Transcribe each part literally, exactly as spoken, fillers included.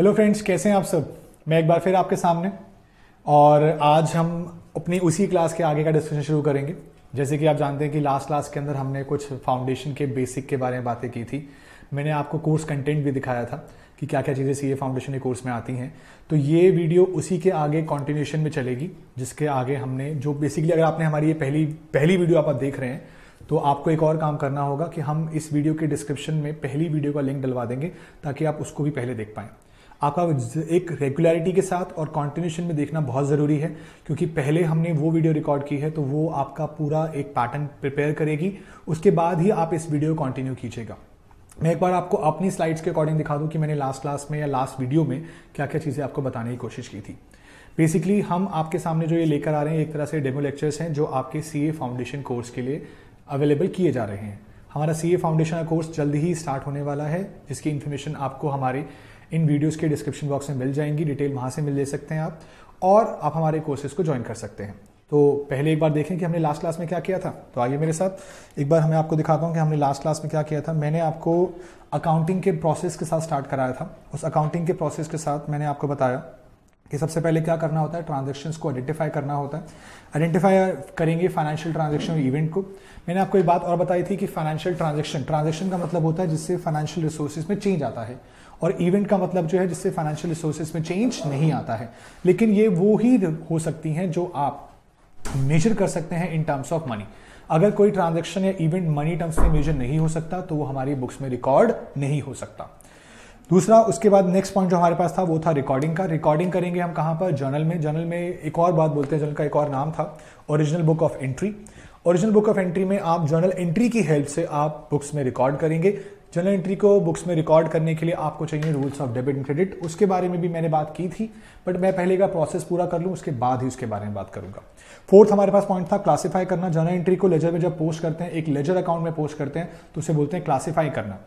Hello friends, कैसे हैं आप सब। मैं एक बार फिर आपके सामने, और आज हम अपनी उसी क्लास के आगे का डिस्कशन शुरू करेंगे। जैसे कि आप जानते हैं कि लास्ट क्लास के अंदर हमने कुछ फाउंडेशन के बेसिक के बारे में बातें की थी। मैंने आपको कोर्स कंटेंट भी दिखाया था कि क्या क्या चीज़ें सीए फाउंडेशन के कोर्स में आती हैं। तो ये वीडियो उसी के आगे कॉन्टिन्यूशन में चलेगी, जिसके आगे हमने जो बेसिकली, अगर आपने हमारी ये पहली पहली वीडियो आप देख रहे हैं तो आपको एक और काम करना होगा कि हम इस वीडियो के डिस्क्रिप्शन में पहली वीडियो का लिंक डलवा देंगे ताकि आप उसको भी पहले देख पाएँ। आपका एक रेगुलरिटी के साथ और कॉन्टिन्यूशन में देखना बहुत ज़रूरी है, क्योंकि पहले हमने वो वीडियो रिकॉर्ड की है तो वो आपका पूरा एक पैटर्न प्रिपेयर करेगी। उसके बाद ही आप इस वीडियो को कंटिन्यू कीजिएगा। मैं एक बार आपको अपनी स्लाइड्स के अकॉर्डिंग दिखा दूं कि मैंने लास्ट क्लास में या लास्ट वीडियो में क्या क्या चीज़ें आपको बताने की कोशिश की थी। बेसिकली हम आपके सामने जो ये लेकर आ रहे हैं एक तरह से डेमो लेक्चर्स हैं जो आपके सीए फाउंडेशन कोर्स के लिए अवेलेबल किए जा रहे हैं। हमारा सीए फाउंडेशन का कोर्स जल्द ही स्टार्ट होने वाला है, जिसकी इन्फॉर्मेशन आपको हमारे इन वीडियोस के डिस्क्रिप्शन बॉक्स में मिल जाएंगी। डिटेल वहाँ से मिल ले सकते हैं आप, और आप हमारे कोर्सेज को ज्वाइन कर सकते हैं। तो पहले एक बार देखें कि हमने लास्ट क्लास में क्या किया था। तो आइए मेरे साथ, एक बार मैं आपको दिखाता हूँ कि हमने लास्ट क्लास में क्या किया था। मैंने आपको अकाउंटिंग के प्रोसेस के साथ स्टार्ट कराया था। उस अकाउंटिंग के प्रोसेस के साथ मैंने आपको बताया कि सबसे पहले क्या करना होता है, ट्रांजेक्शन्स को आइडेंटिफाई करना होता है। आइडेंटिफाई करेंगे फाइनेंशियल ट्रांजेक्शन इवेंट को। मैंने आपको एक बात और बताई थी कि फाइनेंशियल ट्रांजेक्शन ट्रांजेक्शन का मतलब होता है जिससे फाइनेंशियल रिसोर्सेज में चेंज आता है, और इवेंट का मतलब जो है जिससे फाइनेंशियल रिसोर्सेज में चेंज नहीं आता है। लेकिन ये वो ही हो सकती हैं जो आप मेजर कर सकते हैं इन टर्म्स ऑफ मनी। अगर कोई ट्रांजेक्शन या इवेंट मनी टर्म्स में मेजर नहीं हो सकता तो वो हमारी बुक्स में रिकॉर्ड नहीं हो सकता। दूसरा, उसके बाद नेक्स्ट पॉइंट जो हमारे पास था वो था रिकॉर्डिंग का। रिकॉर्डिंग करेंगे हम कहाँ पर, जर्नल में। जर्नल में एक और बात बोलते हैं, जर्नल का एक और नाम था original book of entry. Original book of entry में आप जर्नल एंट्री की हेल्प से आप बुक्स में रिकॉर्ड करेंगे। जर्नल एंट्री को बुक्स में रिकॉर्ड करने के लिए आपको चाहिए rules of debit and credit. उसके बारे में भी मैंने बात की थी, बट मैं पहले का प्रोसेस पूरा कर लूँ, उसके बाद ही उसके बारे में बात करूँगा। फोर्थ हमारे पास पॉइंट था क्लासिफाई करना। जर्नल एंट्री को लेजर में जब पोस्ट करते हैं, एक लेजर अकाउंट में पोस्ट करते हैं, तो उसे बोलते हैं क्लासिफाई करना।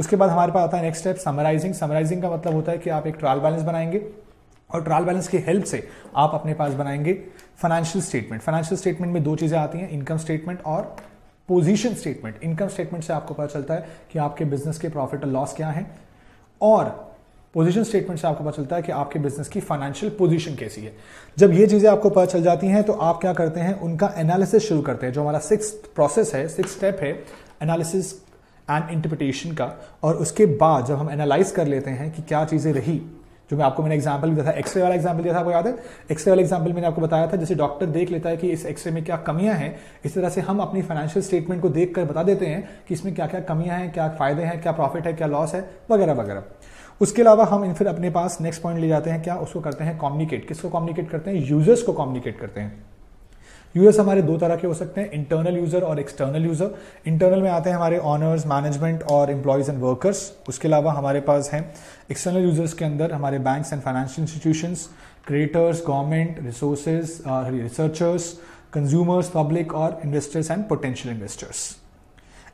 उसके बाद हमारे पास आता है नेक्स्ट स्टेप समराइजिंग। समराइजिंग का मतलब होता है कि आप एक ट्रायल बैलेंस बनाएंगे, और ट्रायल बैलेंस की हेल्प से आप अपने पास बनाएंगे फाइनेंशियल स्टेटमेंट। फाइनेंशियल स्टेटमेंट में दो चीज़ें आती हैं, इनकम स्टेटमेंट और पोजीशन स्टेटमेंट। इनकम स्टेटमेंट से आपको पता चलता है कि आपके बिजनेस के प्रॉफिट और लॉस क्या है, और पोजीशन स्टेटमेंट से आपको पता चलता है कि आपके बिजनेस की फाइनेंशियल पोजीशन कैसी है। जब ये चीज़ें आपको पता चल जाती हैं तो आप क्या करते हैं, उनका एनालिसिस शुरू करते हैं। जो हमारा सिक्स्थ प्रोसेस है, सिक्स्थ स्टेप है एनालिसिस एंड इंटरप्रिटेशन का। और उसके बाद जब हम एनालाइज कर लेते हैं कि क्या चीज़ें रही, जो मैं आपको मैंने एग्जाम्पल दिया था, एक्सरे वाला एग्जाम्पल दिया था, आपको याद है। एक्सरे वाला एग्जाम्पल मैंने आपको बताया था, जैसे डॉक्टर देख लेता है कि इस एक्सरे में क्या कमियां हैं, इस तरह से हम अपनी फाइनेंशियल स्टेटमेंट को देखकर बता देते हैं कि इसमें क्या क्या कमियां हैं, क्या फायदे हैं, क्या प्रॉफिट है, क्या लॉस है, वगैरह वगैरह। उसके अलावा हम फिर अपने पास नेक्स्ट पॉइंट ले जाते हैं, क्या उसको करते हैं कॉम्युनिकेट। किसको कॉम्युनिकेट करते हैं, यूजर्स को कॉम्युनिकेट करते हैं। यूजर्स हमारे दो तरह के हो सकते हैं, इंटरनल यूजर और एक्सटर्नल यूजर। इंटरनल में आते हैं हमारे ऑनर्स, मैनेजमेंट और एम्प्लॉयज एंड वर्कर्स। उसके अलावा हमारे पास हैं एक्सटर्नल यूजर्स के अंदर हमारे banks and financial institutions, creators, government, resources, researchers, consumers, public और इन्वेस्टर्स एंड पोटेंशियल इन्वेस्टर्स।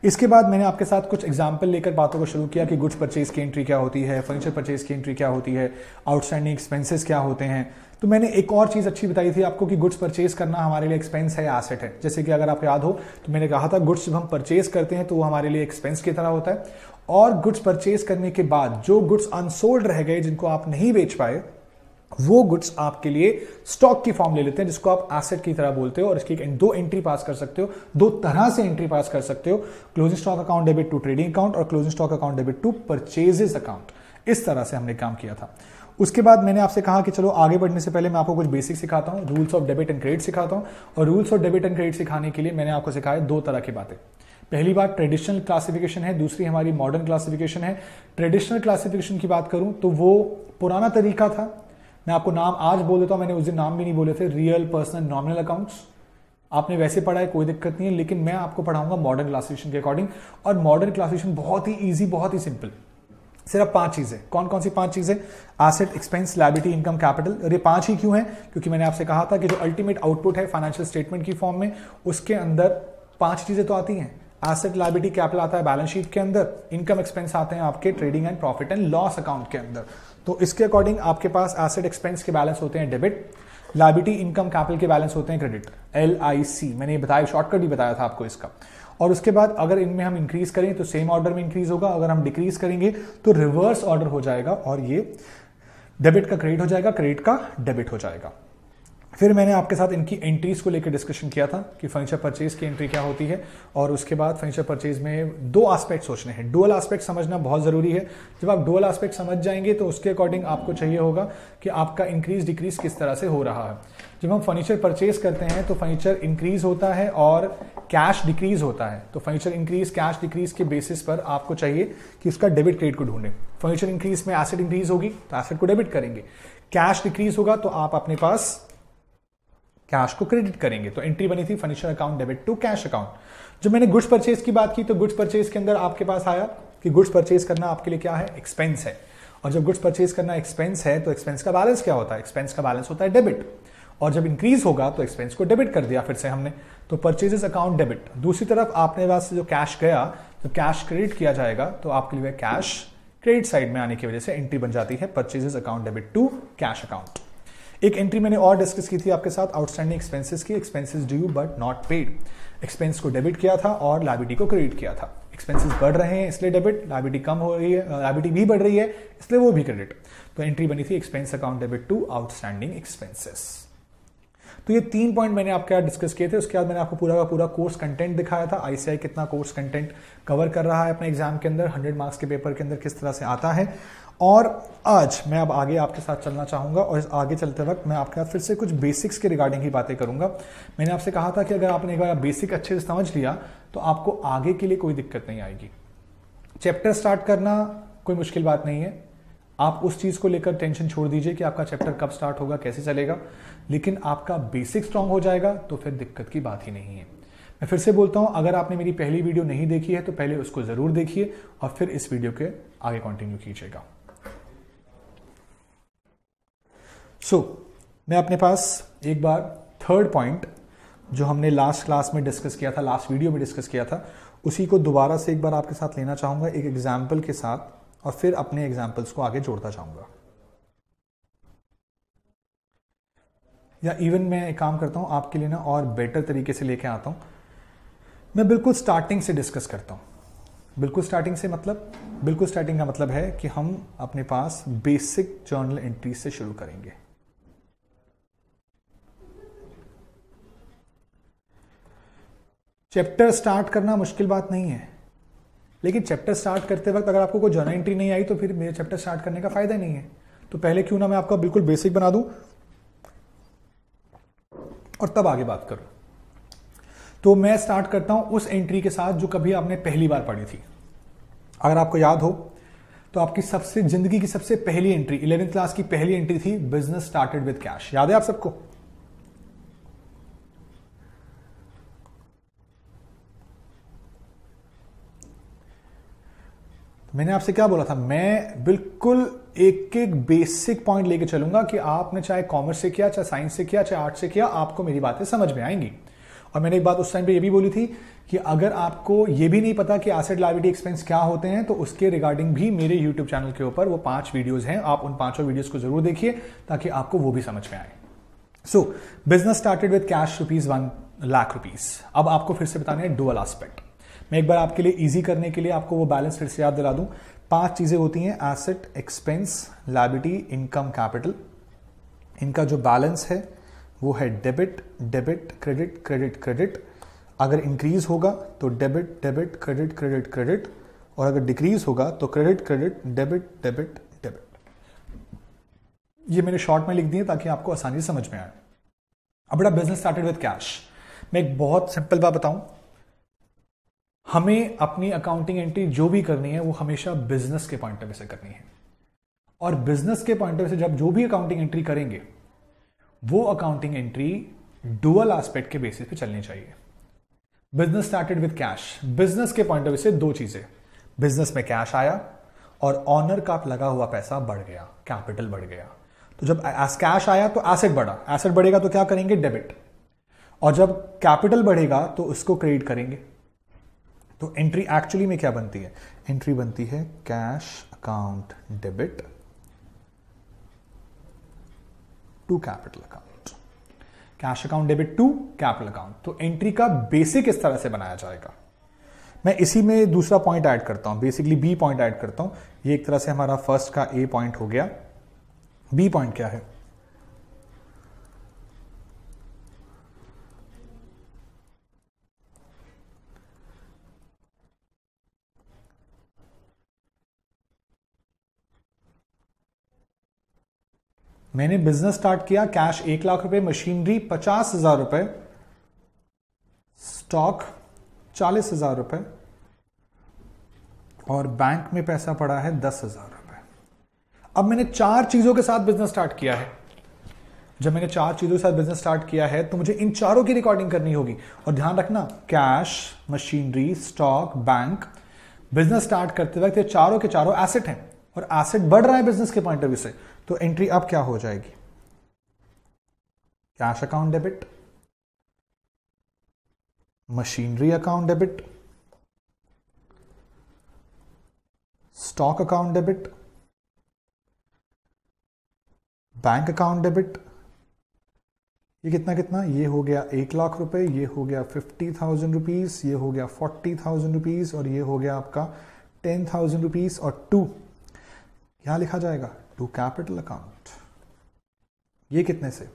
इसके बाद मैंने आपके साथ कुछ एग्जाम्पल लेकर बातों को शुरू किया कि गुड्स परचेज की एंट्री क्या होती है, फर्नीचर परचेज की एंट्री क्या होती है, आउटस्टैंडिंग एक्सपेंसेस क्या होते हैं। तो मैंने एक और चीज़ अच्छी बताई थी आपको कि गुड्स परचेज करना हमारे लिए एक्सपेंस है या एसेट है। जैसे कि अगर आपको याद हो तो मैंने कहा था गुड्स जब हम परचेज करते हैं तो वो हमारे लिए एक्सपेंस की तरह होता है, और गुड्स परचेज करने के बाद जो गुड्स अनसोल्ड रह गए, जिनको आप नहीं बेच पाए, वो गुड्स आपके लिए स्टॉक की फॉर्म ले लेते हैं, जिसको आप एसेट की तरह बोलते हो। और इसकी दो एंट्री पास कर सकते हो, दो तरह से एंट्री पास कर सकते हो, closing stock account debit to trading account और closing stock account debit to purchases account. इस तरह से हमने काम किया था। उसके बाद मैंने आपसे कहा कि चलो आगे बढ़ने से पहले मैं आपको कुछ बेसिक सिखाता हूँ, rules of debit and credit सिखाता हूँ। और rules of debit and credit सिखाने के लिए मैंने आपको सिखाया दो तरह की बातें। पहली बात ट्रेडिशनल क्लासिफिकेशन है, दूसरी हमारी मॉडर्न क्लासिफिकेशन है। ट्रेडिशनल क्लासिफिकेशन की बात करूँ तो वो पुराना तरीका था, मैं आपको नाम आज बोल देता हूँ, मैंने उस दिन नाम भी नहीं बोले थे, रियल पर्सनल नॉमिनल अकाउंट्स। आपने वैसे पढ़ा है, कोई दिक्कत नहीं है, लेकिन मैं आपको पढ़ाऊंगा मॉडर्न क्लासिफिकेशन के अकॉर्डिंग। और मॉडर्न क्लासिफिकेशन बहुत ही ईजी, बहुत ही सिंपल, सिर्फ पांच चीज़ें। कौन कौन सी पांच चीज़ें, asset, expense, liability, income, capital. और ये पांच ही क्यों हैं, क्योंकि मैंने आपसे कहा था कि जो अल्टीमेट आउटपुट है फाइनेंशियल स्टेटमेंट की फॉर्म में, उसके अंदर पांच चीज़ें तो आती हैं। एसेट, लायबिलिटी, कैपिटल आता है बैलेंस शीट के अंदर, इनकम एक्सपेंस आते हैं आपके trading and profit and loss account के अंदर। तो इसके अकॉर्डिंग आपके पास एसेट एक्सपेंस के बैलेंस होते हैं डेबिट, लायबिलिटी इनकम कैपिटल के बैलेंस होते हैं क्रेडिट, एल आई सी। मैंने ये बताया, शॉर्टकट भी बताया था आपको इसका। और उसके बाद अगर इनमें हम इंक्रीज करें तो सेम ऑर्डर में इंक्रीज होगा, अगर हम डिक्रीज करेंगे तो रिवर्स ऑर्डर हो जाएगा, और ये डेबिट का क्रेडिट हो जाएगा, क्रेडिट का डेबिट हो जाएगा। फिर मैंने आपके साथ इनकी एंट्रीज को लेकर डिस्कशन किया था कि फंक्शन परचेज की एंट्री क्या होती है, और उसके बाद फंक्शन परचेज में दो आस्पेक्ट सोचने हैं, डुअल आस्पेक्ट समझना बहुत ज़रूरी है। जब आप डुअल आस्पेक्ट समझ जाएंगे तो उसके अकॉर्डिंग आपको चाहिए होगा कि आपका इंक्रीज डिक्रीज किस तरह से हो रहा है। जब हम फर्नीचर परचेज करते हैं तो फर्नीचर इंक्रीज होता है और कैश डिक्रीज होता है, तो फर्नीचर इंक्रीज कैश डिक्रीज के बेसिस पर आपको चाहिए कि उसका डेबिट क्रेडिट को ढूंढें। फर्नीचर इंक्रीज में एसेट इंक्रीज होगी तो एसेट को डेबिट करेंगे, कैश डिक्रीज होगा तो आप अपने पास कैश को क्रेडिट करेंगे। तो एंट्री बनी थी furniture account debit to cash account. जब मैंने गुड्स परचेज की बात की तो गुड्स परचेज के अंदर आपके पास आया कि गुड्स परचेज करना आपके लिए क्या है, एक्सपेंस है, और जब गुड्स परचेज करना एक्सपेंस है तो एक्सपेंस का बैलेंस क्या होता है, एक्सपेंस का बैलेंस होता है डेबिट, और जब इंक्रीज होगा तो एक्सपेंस को डेबिट कर दिया फिर से हमने, तो परचेजेस अकाउंट डेबिट। दूसरी तरफ आपने पास से जो कैश गया तो कैश क्रेडिट किया जाएगा, तो आपके लिए कैश क्रेडिट साइड में आने की वजह से एंट्री बन जाती है purchases account debit to cash account. एक एंट्री मैंने और डिस्कस की थी आपके साथ आउटस्टैंडिंग एक्सपेंसेस की, expenses due but not paid. Expense को डेबिट किया था और लायबिलिटी को क्रेडिट किया था। एक्सपेंसेस बढ़ रहे हैं इसलिए डेबिट, लायबिलिटी कम हो रही है, लायबिलिटी भी बढ़ रही है इसलिए वो भी क्रेडिट। तो एंट्री बनी थी expense account debit to outstanding expenses. तो ये तीन पॉइंट मैंने आपके साथ डिस्कस किए थे। उसके बाद मैंने आपको पूरा का पूरा कोर्स कंटेंट दिखाया था, आईसीआई कितना कोर्स कंटेंट कवर कर रहा है अपने एग्जाम के अंदर, हंड्रेड मार्क्स के पेपर के अंदर किस तरह से आता है। और आज मैं अब आगे आपके साथ चलना चाहूँगा, और आगे चलते वक्त मैं आपके साथ फिर से कुछ बेसिक्स के रिगार्डिंग ही बातें करूँगा। मैंने आपसे कहा था कि अगर आपने एक बार बेसिक अच्छे से समझ लिया तो आपको आगे के लिए कोई दिक्कत नहीं आएगी। चैप्टर स्टार्ट करना कोई मुश्किल बात नहीं है, आप उस चीज़ को लेकर टेंशन छोड़ दीजिए कि आपका चैप्टर कब स्टार्ट होगा, कैसे चलेगा, लेकिन आपका बेसिक स्ट्रांग हो जाएगा तो फिर दिक्कत की बात ही नहीं है। मैं फिर से बोलता हूँ, अगर आपने मेरी पहली वीडियो नहीं देखी है तो पहले उसको ज़रूर देखिए और फिर इस वीडियो के आगे कंटिन्यू कीजिएगा। सो so, मैं अपने पास एक बार थर्ड पॉइंट जो हमने लास्ट क्लास में डिस्कस किया था, लास्ट वीडियो में डिस्कस किया था, उसी को दोबारा से एक बार आपके साथ लेना चाहूँगा एक एग्जाम्पल के साथ, और फिर अपने एग्जाम्पल्स को आगे जोड़ता चाहूँगा। या इवन मैं एक काम करता हूँ आपके लिए ना और बेटर तरीके से लेके आता हूँ, मैं बिल्कुल स्टार्टिंग से डिस्कस करता हूँ। बिल्कुल स्टार्टिंग से मतलब, बिल्कुल स्टार्टिंग का मतलब है कि हम अपने पास बेसिक जर्नल एंट्री से शुरू करेंगे। चैप्टर स्टार्ट करना मुश्किल बात नहीं है, लेकिन चैप्टर स्टार्ट करते वक्त अगर आपको कोई जर्नल एंट्री नहीं आई तो फिर मेरे चैप्टर स्टार्ट करने का फायदा नहीं है। तो पहले क्यों ना मैं आपका बिल्कुल बेसिक बना दूं और तब आगे बात करूं। तो मैं स्टार्ट करता हूं उस एंट्री के साथ जो कभी आपने पहली बार पढ़ी थी। अगर आपको याद हो तो आपकी सबसे जिंदगी की सबसे पहली एंट्री, ग्यारहवीं क्लास की पहली एंट्री थी बिजनेस स्टार्टेड विद कैश। याद है आप सबको? मैंने आपसे क्या बोला था, मैं बिल्कुल एक एक बेसिक पॉइंट लेके चलूंगा कि आपने चाहे कॉमर्स से किया, चाहे साइंस से किया, चाहे आर्ट से किया, आपको मेरी बातें समझ में आएंगी। और मैंने एक बात उस टाइम पे ये भी बोली थी कि अगर आपको ये भी नहीं पता कि एसेट लायबिलिटी एक्सपेंस क्या होते हैं तो उसके रिगार्डिंग भी मेरे यूट्यूब चैनल के ऊपर वो पांच वीडियोस हैं, आप उन पांचों वीडियोस को जरूर देखिए ताकि आपको वो भी समझ में आए। So business started with cash rupees one lakh rupees. अब आपको फिर से बताने हैं डुअल आस्पेक्ट। मैं एक बार आपके लिए ईजी करने के लिए आपको वो बैलेंस फिर से याद दिला दूं। पांच चीजें होती हैं, asset, expense, liability, income, capital. इनका जो बैलेंस है वो है debit, debit, credit, credit, credit. अगर इंक्रीज होगा तो debit, debit, credit, credit, credit, और अगर डिक्रीज होगा तो credit, credit, debit, debit, debit. ये मैंने शॉर्ट में लिख दिए ताकि आपको आसानी से समझ में आए। अब बड़ा बिजनेस स्टार्टेड विद कैश। मैं एक बहुत सिंपल बात बताऊं, हमें अपनी अकाउंटिंग एंट्री जो भी करनी है वो हमेशा बिजनेस के पॉइंट ऑफ व्यू से करनी है, और बिजनेस के पॉइंट ऑफ व्यू से जब जो भी अकाउंटिंग एंट्री करेंगे वो अकाउंटिंग एंट्री डुअल एस्पेक्ट के बेसिस पे चलनी चाहिए। Business started with cash, business के पॉइंट ऑफ व्यू से दो चीजें, बिजनेस में कैश आया और ऑनर का लगा हुआ पैसा बढ़ गया, कैपिटल बढ़ गया। तो जब कैश आया तो एसेट बढ़ा, एसेट बढ़ेगा तो क्या करेंगे, डेबिट, और जब कैपिटल बढ़ेगा तो उसको क्रेडिट करेंगे। तो एंट्री एक्चुअली में क्या बनती है, एंट्री बनती है cash account debit to capital account, cash account debit to capital account. तो एंट्री का बेसिक इस तरह से बनाया जाएगा। मैं इसी में दूसरा पॉइंट ऐड करता हूं, बेसिकली बी पॉइंट ऐड करता हूं। ये एक तरह से हमारा फर्स्ट का ए पॉइंट हो गया, बी पॉइंट क्या है? मैंने बिजनेस स्टार्ट किया, कैश एक लाख रुपए, मशीनरी पचास हजार रुपए, स्टॉक चालीस हजार रुपए और बैंक में पैसा पड़ा है दस हजार रुपए। अब मैंने चार चीजों के साथ बिजनेस स्टार्ट किया है। जब मैंने चार चीजों के साथ बिजनेस स्टार्ट किया है तो मुझे इन चारों की रिकॉर्डिंग करनी होगी। और ध्यान रखना, cash, machinery, stock, bank, business start करते वक्त ये चारों के चारों एसेट हैं और एसेट बढ़ रहा है बिजनेस के पॉइंट ऑफ व्यू से। तो एंट्री अब क्या हो जाएगी? Cash account debit, machinery account debit, stock account debit, bank account debit. ये कितना कितना? ये हो गया एक लाख रुपए, ये हो गया फिफ्टी थाउजेंड रुपीज, ये हो गया फोर्टी थाउजेंड रुपीज और ये हो गया आपका टेन थाउजेंड रुपीज और टू यहां लिखा जाएगा टू कैपिटल अकाउंट। ये कितने से?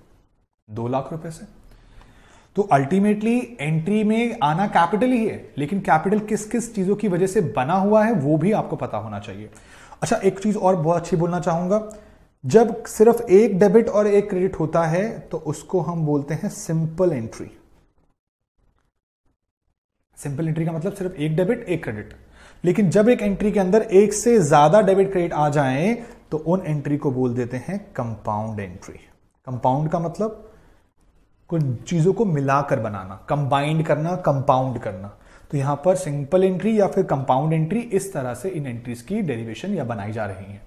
दो लाख रुपए से। तो अल्टीमेटली एंट्री में आना कैपिटल ही है, लेकिन कैपिटल किस किस चीजों की वजह से बना हुआ है वो भी आपको पता होना चाहिए। अच्छा, एक चीज और बहुत अच्छी बोलना चाहूंगा, जब सिर्फ एक डेबिट और एक क्रेडिट होता है तो उसको हम बोलते हैं सिंपल एंट्री। सिंपल एंट्री का मतलब सिर्फ एक डेबिट एक क्रेडिट, लेकिन जब एक एंट्री के अंदर एक से ज्यादा डेबिट क्रेडिट आ जाए तो उन एंट्री को बोल देते हैं कंपाउंड एंट्री। कंपाउंड का मतलब कुछ चीजों को मिलाकर बनाना, कंबाइंड करना, कंपाउंड करना। तो यहां पर सिंपल एंट्री या फिर कंपाउंड एंट्री, इस तरह से इन एंट्रीज की डेरिवेशन या बनाई जा रही है।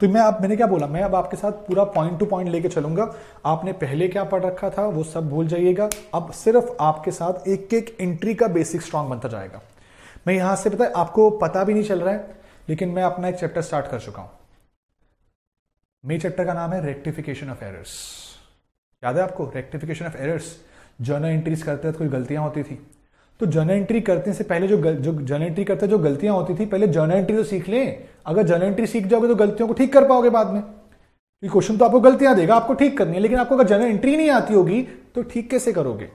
तो मैं अब मैंने क्या बोला, मैं अब आपके साथ पूरा पॉइंट टू पॉइंट लेके चलूंगा। आपने पहले क्या पढ़ रखा था वो सब भूल जाइएगा। अब सिर्फ आपके साथ एक एक एंट्री का बेसिक स्ट्रांग बनता जाएगा। मैं यहां से, पता है आपको पता भी नहीं चल रहा है, लेकिन मैं अपना एक चैप्टर स्टार्ट कर चुका हूं। मेरे चैप्टर का नाम है रेक्टिफिकेशन ऑफ एरर्स। याद है आपको rectification of errors? Journal entries करते वक्त कोई गलतियां होती थी तो जर्नल एंट्री करने से पहले जो गल, जो जर्नल एंट्री करते जो गलतियां होती थी, पहले जर्नल एंट्री तो सीख लें। अगर जर्नल एंट्री सीख जाओगे तो गलतियों को ठीक कर पाओगे बाद में। ये क्वेश्चन तो आपको गलतियां देगा, आपको ठीक करनी है, लेकिन आपको अगर जर्नल एंट्री नहीं आती होगी तो ठीक कैसे करोगे?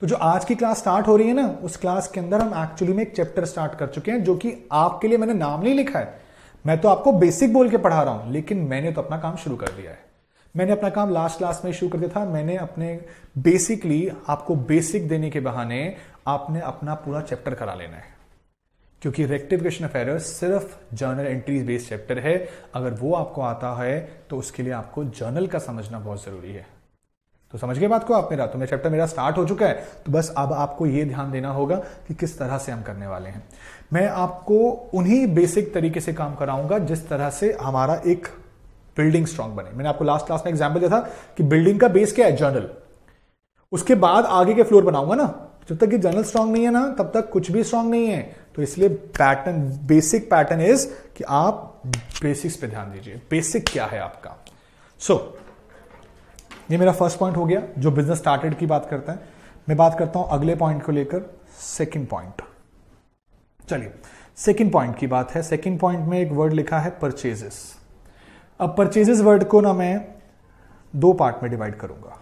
तो जो आज की क्लास स्टार्ट हो रही है ना, उस क्लास के अंदर हम एक्चुअली में एक चैप्टर स्टार्ट कर चुके हैं जो कि आपके लिए मैंने नाम नहीं लिखा है। मैं तो आपको बेसिक बोल के पढ़ा रहा हूं, लेकिन मैंने तो अपना काम शुरू कर दिया है। मैंने अपना काम लास्ट क्लास में शुरू कर दिया था। मैंने अपने बेसिकली आपको बेसिक देने के बहाने आपने अपना पूरा चैप्टर करा लेना है, क्योंकि रेक्टिफिकेशन ऑफ एरर्स सिर्फ जर्नल एंट्रीज बेस्ड चैप्टर है। अगर वो आपको आता है तो उसके लिए आपको जर्नल का समझना बहुत जरूरी है। तो समझ गए बात को आप? मेरा तो मेरा चैप्टर मेरा स्टार्ट हो चुका है, तो बस अब आपको ये ध्यान देना होगा कि किस तरह से हम करने वाले हैं। मैं आपको उन्हीं बेसिक तरीके से काम कराऊंगा जिस तरह से हमारा एक बिल्डिंग स्ट्रांग बने। मैंने आपको लास्ट क्लास में एग्जाम्पल दिया था कि बिल्डिंग का बेस क्या है? जर्नल। उसके बाद आगे के फ्लोर बनाऊंगा ना, जब तक ये जर्नल स्ट्रांग नहीं है ना तब तक कुछ भी स्ट्रांग नहीं है। तो इसलिए पैटर्न, बेसिक पैटर्न इज कि आप बेसिक्स पे ध्यान दीजिए। बेसिक क्या है आपका? सो so, ये मेरा फर्स्ट पॉइंट हो गया जो बिजनेस स्टार्टेड की बात करता है। मैं बात करता हूं अगले पॉइंट को लेकर, सेकंड पॉइंट। चलिए सेकंड पॉइंट की बात है। सेकंड पॉइंट में एक वर्ड लिखा है परचेजेस। अब परचेजेस वर्ड को ना मैं दो पार्ट में डिवाइड करूंगा।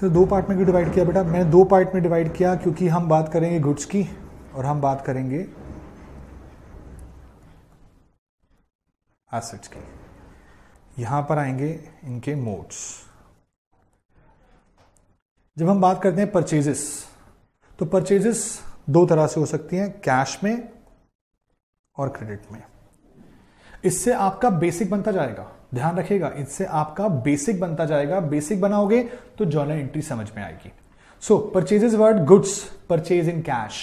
सर दो पार्ट में क्यों डिवाइड किया बेटा? मैंने दो पार्ट में डिवाइड किया क्योंकि हम बात करेंगे गुड्स की और हम बात करेंगे एसेट्स की। यहां पर आएंगे इनके मोड्स। जब हम बात करते हैं परचेजेस, तो परचेजेस दो तरह से हो सकती हैं, कैश में और क्रेडिट में। इससे आपका बेसिक बनता जाएगा, ध्यान रखिएगा, इससे आपका बेसिक बनता जाएगा। बेसिक बनाओगे तो जर्नल एंट्री समझ में आएगी। So purchases word goods, purchase in cash.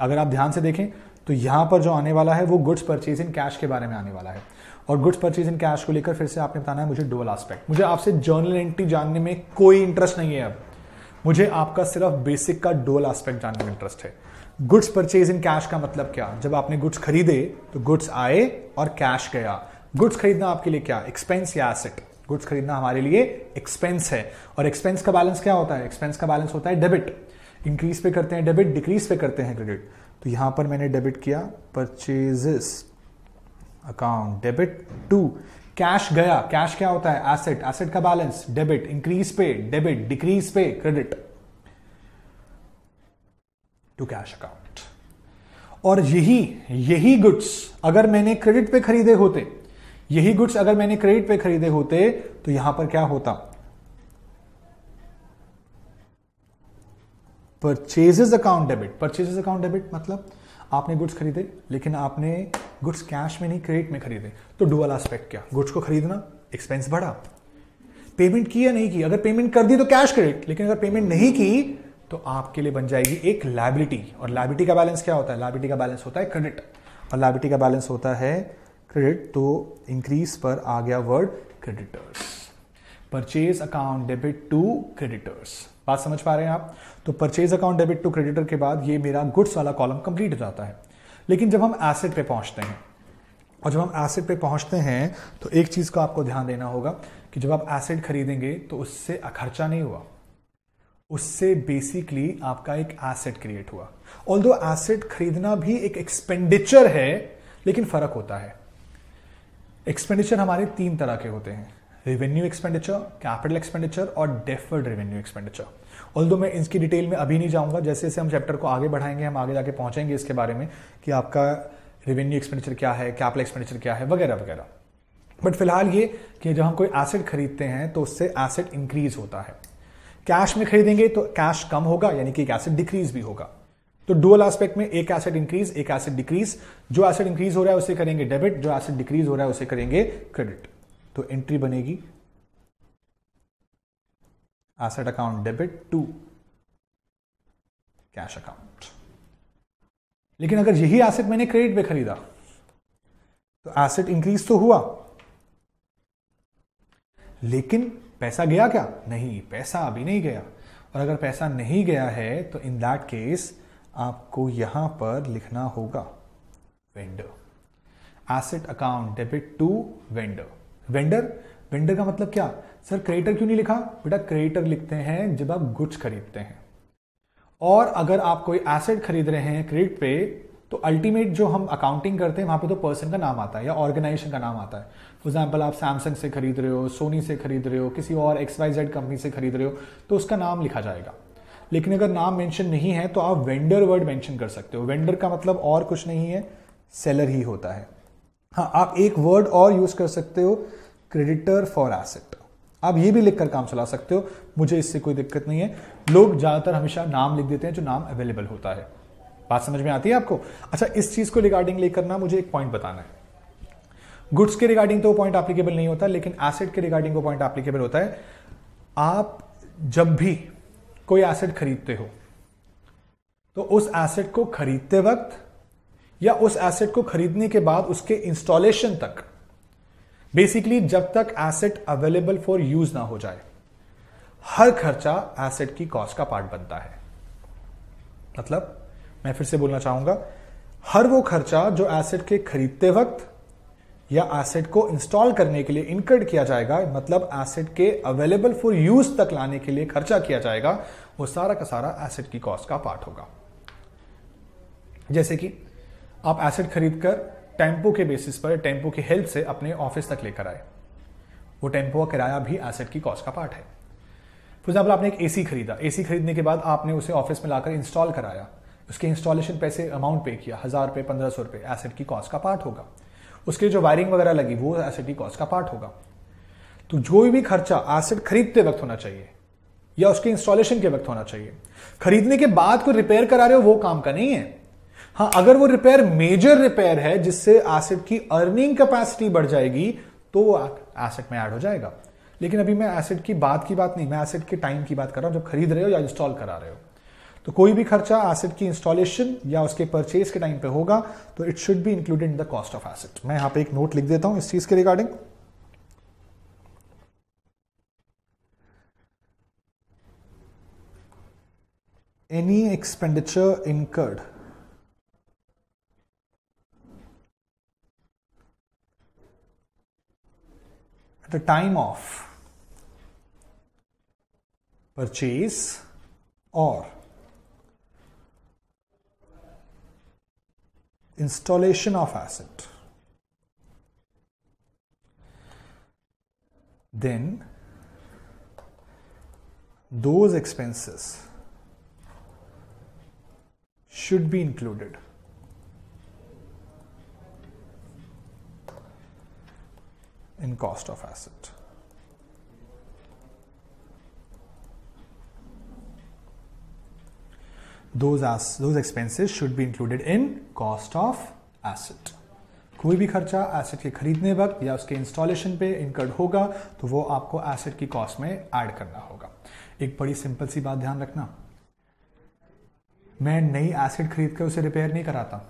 अगर आप ध्यान से देखें तो यहां पर जो आने वाला है वो गुड्स परचेज इन कैश के बारे में आने वाला है। और गुड्स परचेज इन कैश को लेकर फिर से आपने बताना है मुझे डुअल एस्पेक्ट। मुझे आपसे जर्नल एंट्री जानने में कोई इंटरेस्ट नहीं है। अब मुझे आपका सिर्फ बेसिक का डुअल एस्पेक्ट जानने में इंटरेस्ट है। गुड्स परचेज इन कैश का मतलब क्या? जब आपने गुड्स खरीदे तो गुड्स आए और कैश गया। गुड्स खरीदना आपके लिए क्या? एक्सपेंस या एसेट। गुड्स खरीदना हमारे लिए एक्सपेंस है, और एक्सपेंस का बैलेंस क्या होता है? एक्सपेंस का बैलेंस होता है डेबिट, इंक्रीज पे करते हैं डेबिट, डिक्रीज पे करते हैं क्रेडिट। तो यहाँ पर मैंने डेबिट किया, purchases account debit to, cash गया, कैश क्या होता है? एसेट, एसेट का बैलेंस डेबिट, इंक्रीज पे डेबिट, डिक्रीज पे क्रेडिट टू कैश अकाउंट। और यही यही गुड्स अगर मैंने क्रेडिट पे खरीदे होते, यही गुड्स अगर मैंने क्रेडिट पे खरीदे होते तो यहां पर क्या होता? Purchases account debit. Purchases account debit मतलब आपने गुड्स खरीदे, लेकिन आपने गुड्स कैश में नहीं क्रेडिट में खरीदे, तो डुअल एस्पेक्ट क्या? गुड्स को खरीदना, एक्सपेंस बढ़ा, पेमेंट की या नहीं की? अगर पेमेंट कर दी तो कैश क्रेडिट, लेकिन अगर पेमेंट नहीं की तो आपके लिए बन जाएगी एक लायबिलिटी। और लायबिलिटी का बैलेंस क्या होता है? लायबिलिटी का बैलेंस होता है क्रेडिट, और लायबिलिटी का बैलेंस होता है क्रेडिट। तो इंक्रीज पर आ गया word creditors, purchase account debit to creditors. बात समझ पा रहे हैं आप? तो purchase account debit to creditor के बाद ये मेरा गुड्स वाला कॉलम कंप्लीट हो जाता है। लेकिन जब हम एसेट पे पहुंचते हैं, और जब हम एसेट पे पहुंचते हैं तो एक चीज को आपको ध्यान देना होगा कि जब आप एसेट खरीदेंगे तो उससे खर्चा नहीं हुआ, उससे बेसिकली आपका एक एसेट क्रिएट हुआ। ऑल्दो एसेट खरीदना भी एक एक्सपेंडिचर है, लेकिन फर्क होता है। एक्सपेंडिचर हमारे तीन तरह के होते हैं, रेवेन्यू एक्सपेंडिचर, कैपिटल एक्सपेंडिचर और डेफर्ड रेवेन्यू एक्सपेंडिचर। ऑल्दो मैं इसकी डिटेल में अभी नहीं जाऊंगा, जैसे जैसे हम चैप्टर को आगे बढ़ाएंगे हम आगे जाके पहुंचेंगे इसके बारे में कि आपका रेवेन्यू एक्सपेंडिचर क्या है, कैपिटल एक्सपेंडिचर क्या है, वगैरह वगैरह। बट फिलहाल ये कि जब हम कोई एसेट खरीदते हैं तो उससे एसेट इंक्रीज होता है, कैश में खरीदेंगे तो कैश कम होगा, यानी कि एक एसेट डिक्रीज भी होगा। तो डुअल एस्पेक्ट में एक एसेट इंक्रीज, एक एसेट डिक्रीज। जो एसेट इंक्रीज हो रहा है उसे करेंगे डेबिट, जो एसेट डिक्रीज हो रहा है उसे करेंगे क्रेडिट। तो एंट्री बनेगी asset account debit to cash account. लेकिन अगर यही एसेट मैंने क्रेडिट पे खरीदा तो एसेट इंक्रीज तो हुआ, लेकिन पैसा गया क्या? नहीं, पैसा अभी नहीं गया। और अगर पैसा नहीं गया है तो इन दैट केस आपको यहां पर लिखना होगा vendor, asset account debit to vendor. Vendor vendor का मतलब क्या? सर क्रेडिटर क्यों नहीं लिखा? बेटा क्रेडिटर लिखते हैं जब आप गुड्स खरीदते हैं, और अगर आप कोई एसेट खरीद रहे हैं क्रेडिट पे तो अल्टीमेट जो हम अकाउंटिंग करते हैं वहां पे तो पर्सन का नाम आता है या ऑर्गेनाइजेशन का नाम आता है। फॉर एग्जाम्पल आप सैमसंग से खरीद रहे हो, सोनी से खरीद रहे हो, किसी और एक्स वाई जेड कंपनी से खरीद रहे हो तो उसका नाम लिखा जाएगा। लेकिन अगर नाम मेंशन नहीं है तो आप वेंडर वर्ड मेंशन कर सकते हो। वेंडर का मतलब और कुछ नहीं है, सेलर ही होता है। हाँ, आप एक वर्ड और यूज कर सकते हो, क्रेडिटर फॉर एसेट। आप ये भी लिखकर काम चला सकते हो, मुझे इससे कोई दिक्कत नहीं है। लोग ज्यादातर हमेशा नाम लिख देते हैं जो नाम अवेलेबल होता है। बात समझ में आती है आपको? अच्छा, इस चीज को रिगार्डिंग लेकर ना मुझे एक पॉइंट बताना है। गुड्स के रिगार्डिंग तो वो पॉइंट एप्लीकेबल नहीं होता, लेकिन एसेट के रिगार्डिंग वो पॉइंट एप्लीकेबल होता है। आप जब भी कोई एसेट खरीदते हो तो उस एसेट को खरीदते वक्त या उस एसेट को खरीदने के बाद उसके इंस्टॉलेशन तक, बेसिकली जब तक एसेट अवेलेबल फॉर यूज ना हो जाए, हर खर्चा एसेट की कॉस्ट का पार्ट बनता है। मतलब मैं फिर से बोलना चाहूंगा, हर वो खर्चा जो एसेट के खरीदते वक्त या एसेट को इंस्टॉल करने के लिए इनकर्ड किया जाएगा, मतलब एसेट के अवेलेबल फॉर यूज तक लाने के लिए खर्चा किया जाएगा, वो सारा का सारा एसेट की कॉस्ट का पार्ट होगा। जैसे कि आप एसेट खरीदकर टेम्पो के बेसिस पर, टेम्पो की हेल्प से अपने ऑफिस तक लेकर आए, वो टेम्पो का किराया भी एसेट की कॉस्ट का पार्ट है। फॉर एग्जाम्पल आपने एक एसी खरीदा, एसी खरीदने के बाद आपने उसे ऑफिस में लाकर इंस्टॉल कराया, उसके इंस्टॉलेशन पैसे अमाउंट पे किया, हजार रुपये, पंद्रह सौ रुपये, एसेट की कॉस्ट का पार्ट होगा। उसके जो वायरिंग वगैरह लगी वो एसेट की कॉस्ट का पार्ट होगा। तो जो भी खर्चा एसेट खरीदते वक्त होना चाहिए या उसके इंस्टॉलेशन के वक्त होना चाहिए, खरीदने के बाद कोई रिपेयर करा रहे हो वो काम का नहीं है। हाँ, अगर वो रिपेयर मेजर रिपेयर है जिससे एसेट की अर्निंग कैपेसिटी बढ़ जाएगी तो वो एसेट में ऐड हो जाएगा। लेकिन अभी मैं एसेट की बात की बात नहीं, मैं एसेट के टाइम की बात कर रहा हूं जब खरीद रहे हो या इंस्टॉल करा रहे हो। तो कोई भी खर्चा एसेट की इंस्टॉलेशन या उसके परचेज के टाइम पे होगा तो it should be included in the cost of asset. मैं यहां पर एक नोट लिख देता हूं इस चीज के regarding. Any expenditure incurred the time of purchase or installation of asset, then those expenses should be included. In cost of asset. Those as, those expenses should be included in cost of asset. कोई भी खर्चा asset के खरीदने वक्त या उसके installation पे incurred होगा तो वो आपको एसेट की कॉस्ट में ऐड करना होगा. एक बड़ी सिंपल सी बात ध्यान रखना, मैं नई एसेट खरीद कर उसे रिपेयर नहीं कराता,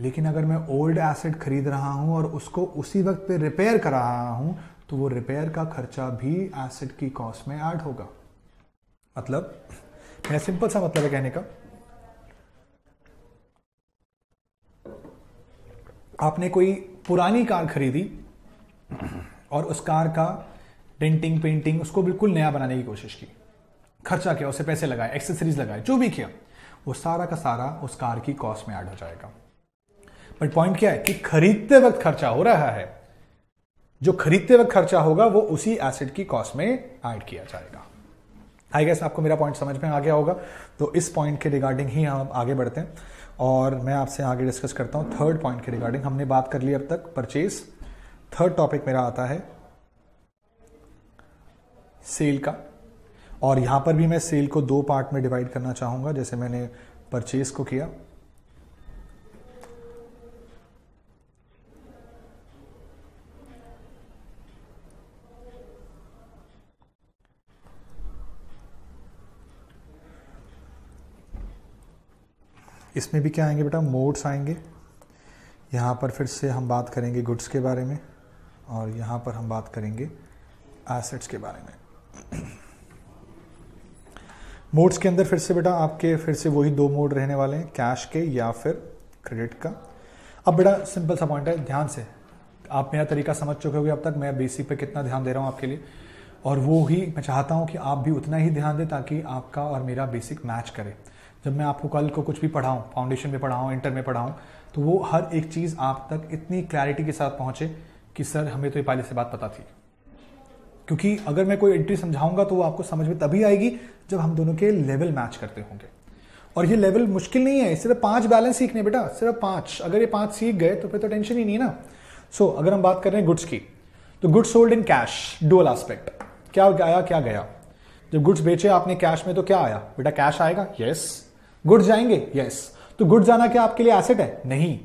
लेकिन अगर मैं ओल्ड एसेट खरीद रहा हूं और उसको उसी वक्त पे रिपेयर कर रहा हूं तो वो रिपेयर का खर्चा भी एसेट की कॉस्ट में ऐड होगा. मतलब मेरा सिंपल सा मतलब है कहने का, आपने कोई पुरानी कार खरीदी और उस कार का डेंटिंग पेंटिंग उसको बिल्कुल नया बनाने की कोशिश की, खर्चा किया, उसे पैसे लगाए, एक्सेसरीज लगाए, जो भी किया, वो सारा का सारा उस कार की कॉस्ट में ऐड हो जाएगा. बट पॉइंट क्या है कि खरीदते वक्त खर्चा हो रहा है, जो खरीदते वक्त खर्चा होगा वो उसी एसेट की कॉस्ट में ऐड किया जाएगा. आई गेस आपको मेरा पॉइंट समझ में आ गया होगा. तो इस पॉइंट के रिगार्डिंग ही हम आगे बढ़ते हैं और मैं आपसे आगे डिस्कस करता हूं थर्ड पॉइंट के रिगार्डिंग. हमने बात कर ली अब तक परचेज. थर्ड टॉपिक मेरा आता है सेल का, और यहां पर भी मैं सेल को दो पार्ट में डिवाइड करना चाहूंगा. जैसे मैंने परचेज को किया, इसमें भी क्या आएंगे बेटा, मोड्स आएंगे. यहाँ पर फिर से हम बात करेंगे गुड्स के बारे में और यहाँ पर हम बात करेंगे एसेट्स के बारे में. मोड्स के अंदर फिर से बेटा आपके फिर से वही दो मोड रहने वाले हैं, कैश के या फिर क्रेडिट का. अब बेटा सिंपल सा पॉइंट है, ध्यान से आप मेरा तरीका समझ चुके होंगे अब तक, मैं बेसिक पे कितना ध्यान दे रहा हूँ आपके लिए, और वो ही मैं चाहता हूँ कि आप भी उतना ही ध्यान दें ताकि आपका और मेरा बेसिक मैच करे. जब मैं आपको कल को कुछ भी पढ़ाऊँ, फाउंडेशन में पढ़ाऊँ, इंटर में पढ़ाऊँ, तो वो हर एक चीज़ आप तक इतनी क्लैरिटी के साथ पहुँचे कि सर हमें तो ये पहले से बात पता थी. क्योंकि अगर मैं कोई एंट्री समझाऊंगा तो वो आपको समझ में तभी आएगी जब हम दोनों के लेवल मैच करते होंगे. और ये लेवल मुश्किल नहीं है, सिर्फ पाँच बैलेंस सीखने बेटा, सिर्फ पाँच. अगर ये पाँच सीख गए तो फिर तो टेंशन ही नहीं है ना. सो so, अगर हम बात कर रहे हैं गुड्स की, तो goods sold in cash, dual aspect, क्या आया क्या गया. जब गुड्स बेचे आपने कैश में तो क्या आया बेटा, कैश आएगा, यस. गुड्स जाएंगे, यस. तो गुड्स जाना क्या आपके लिए एसेट है? नहीं,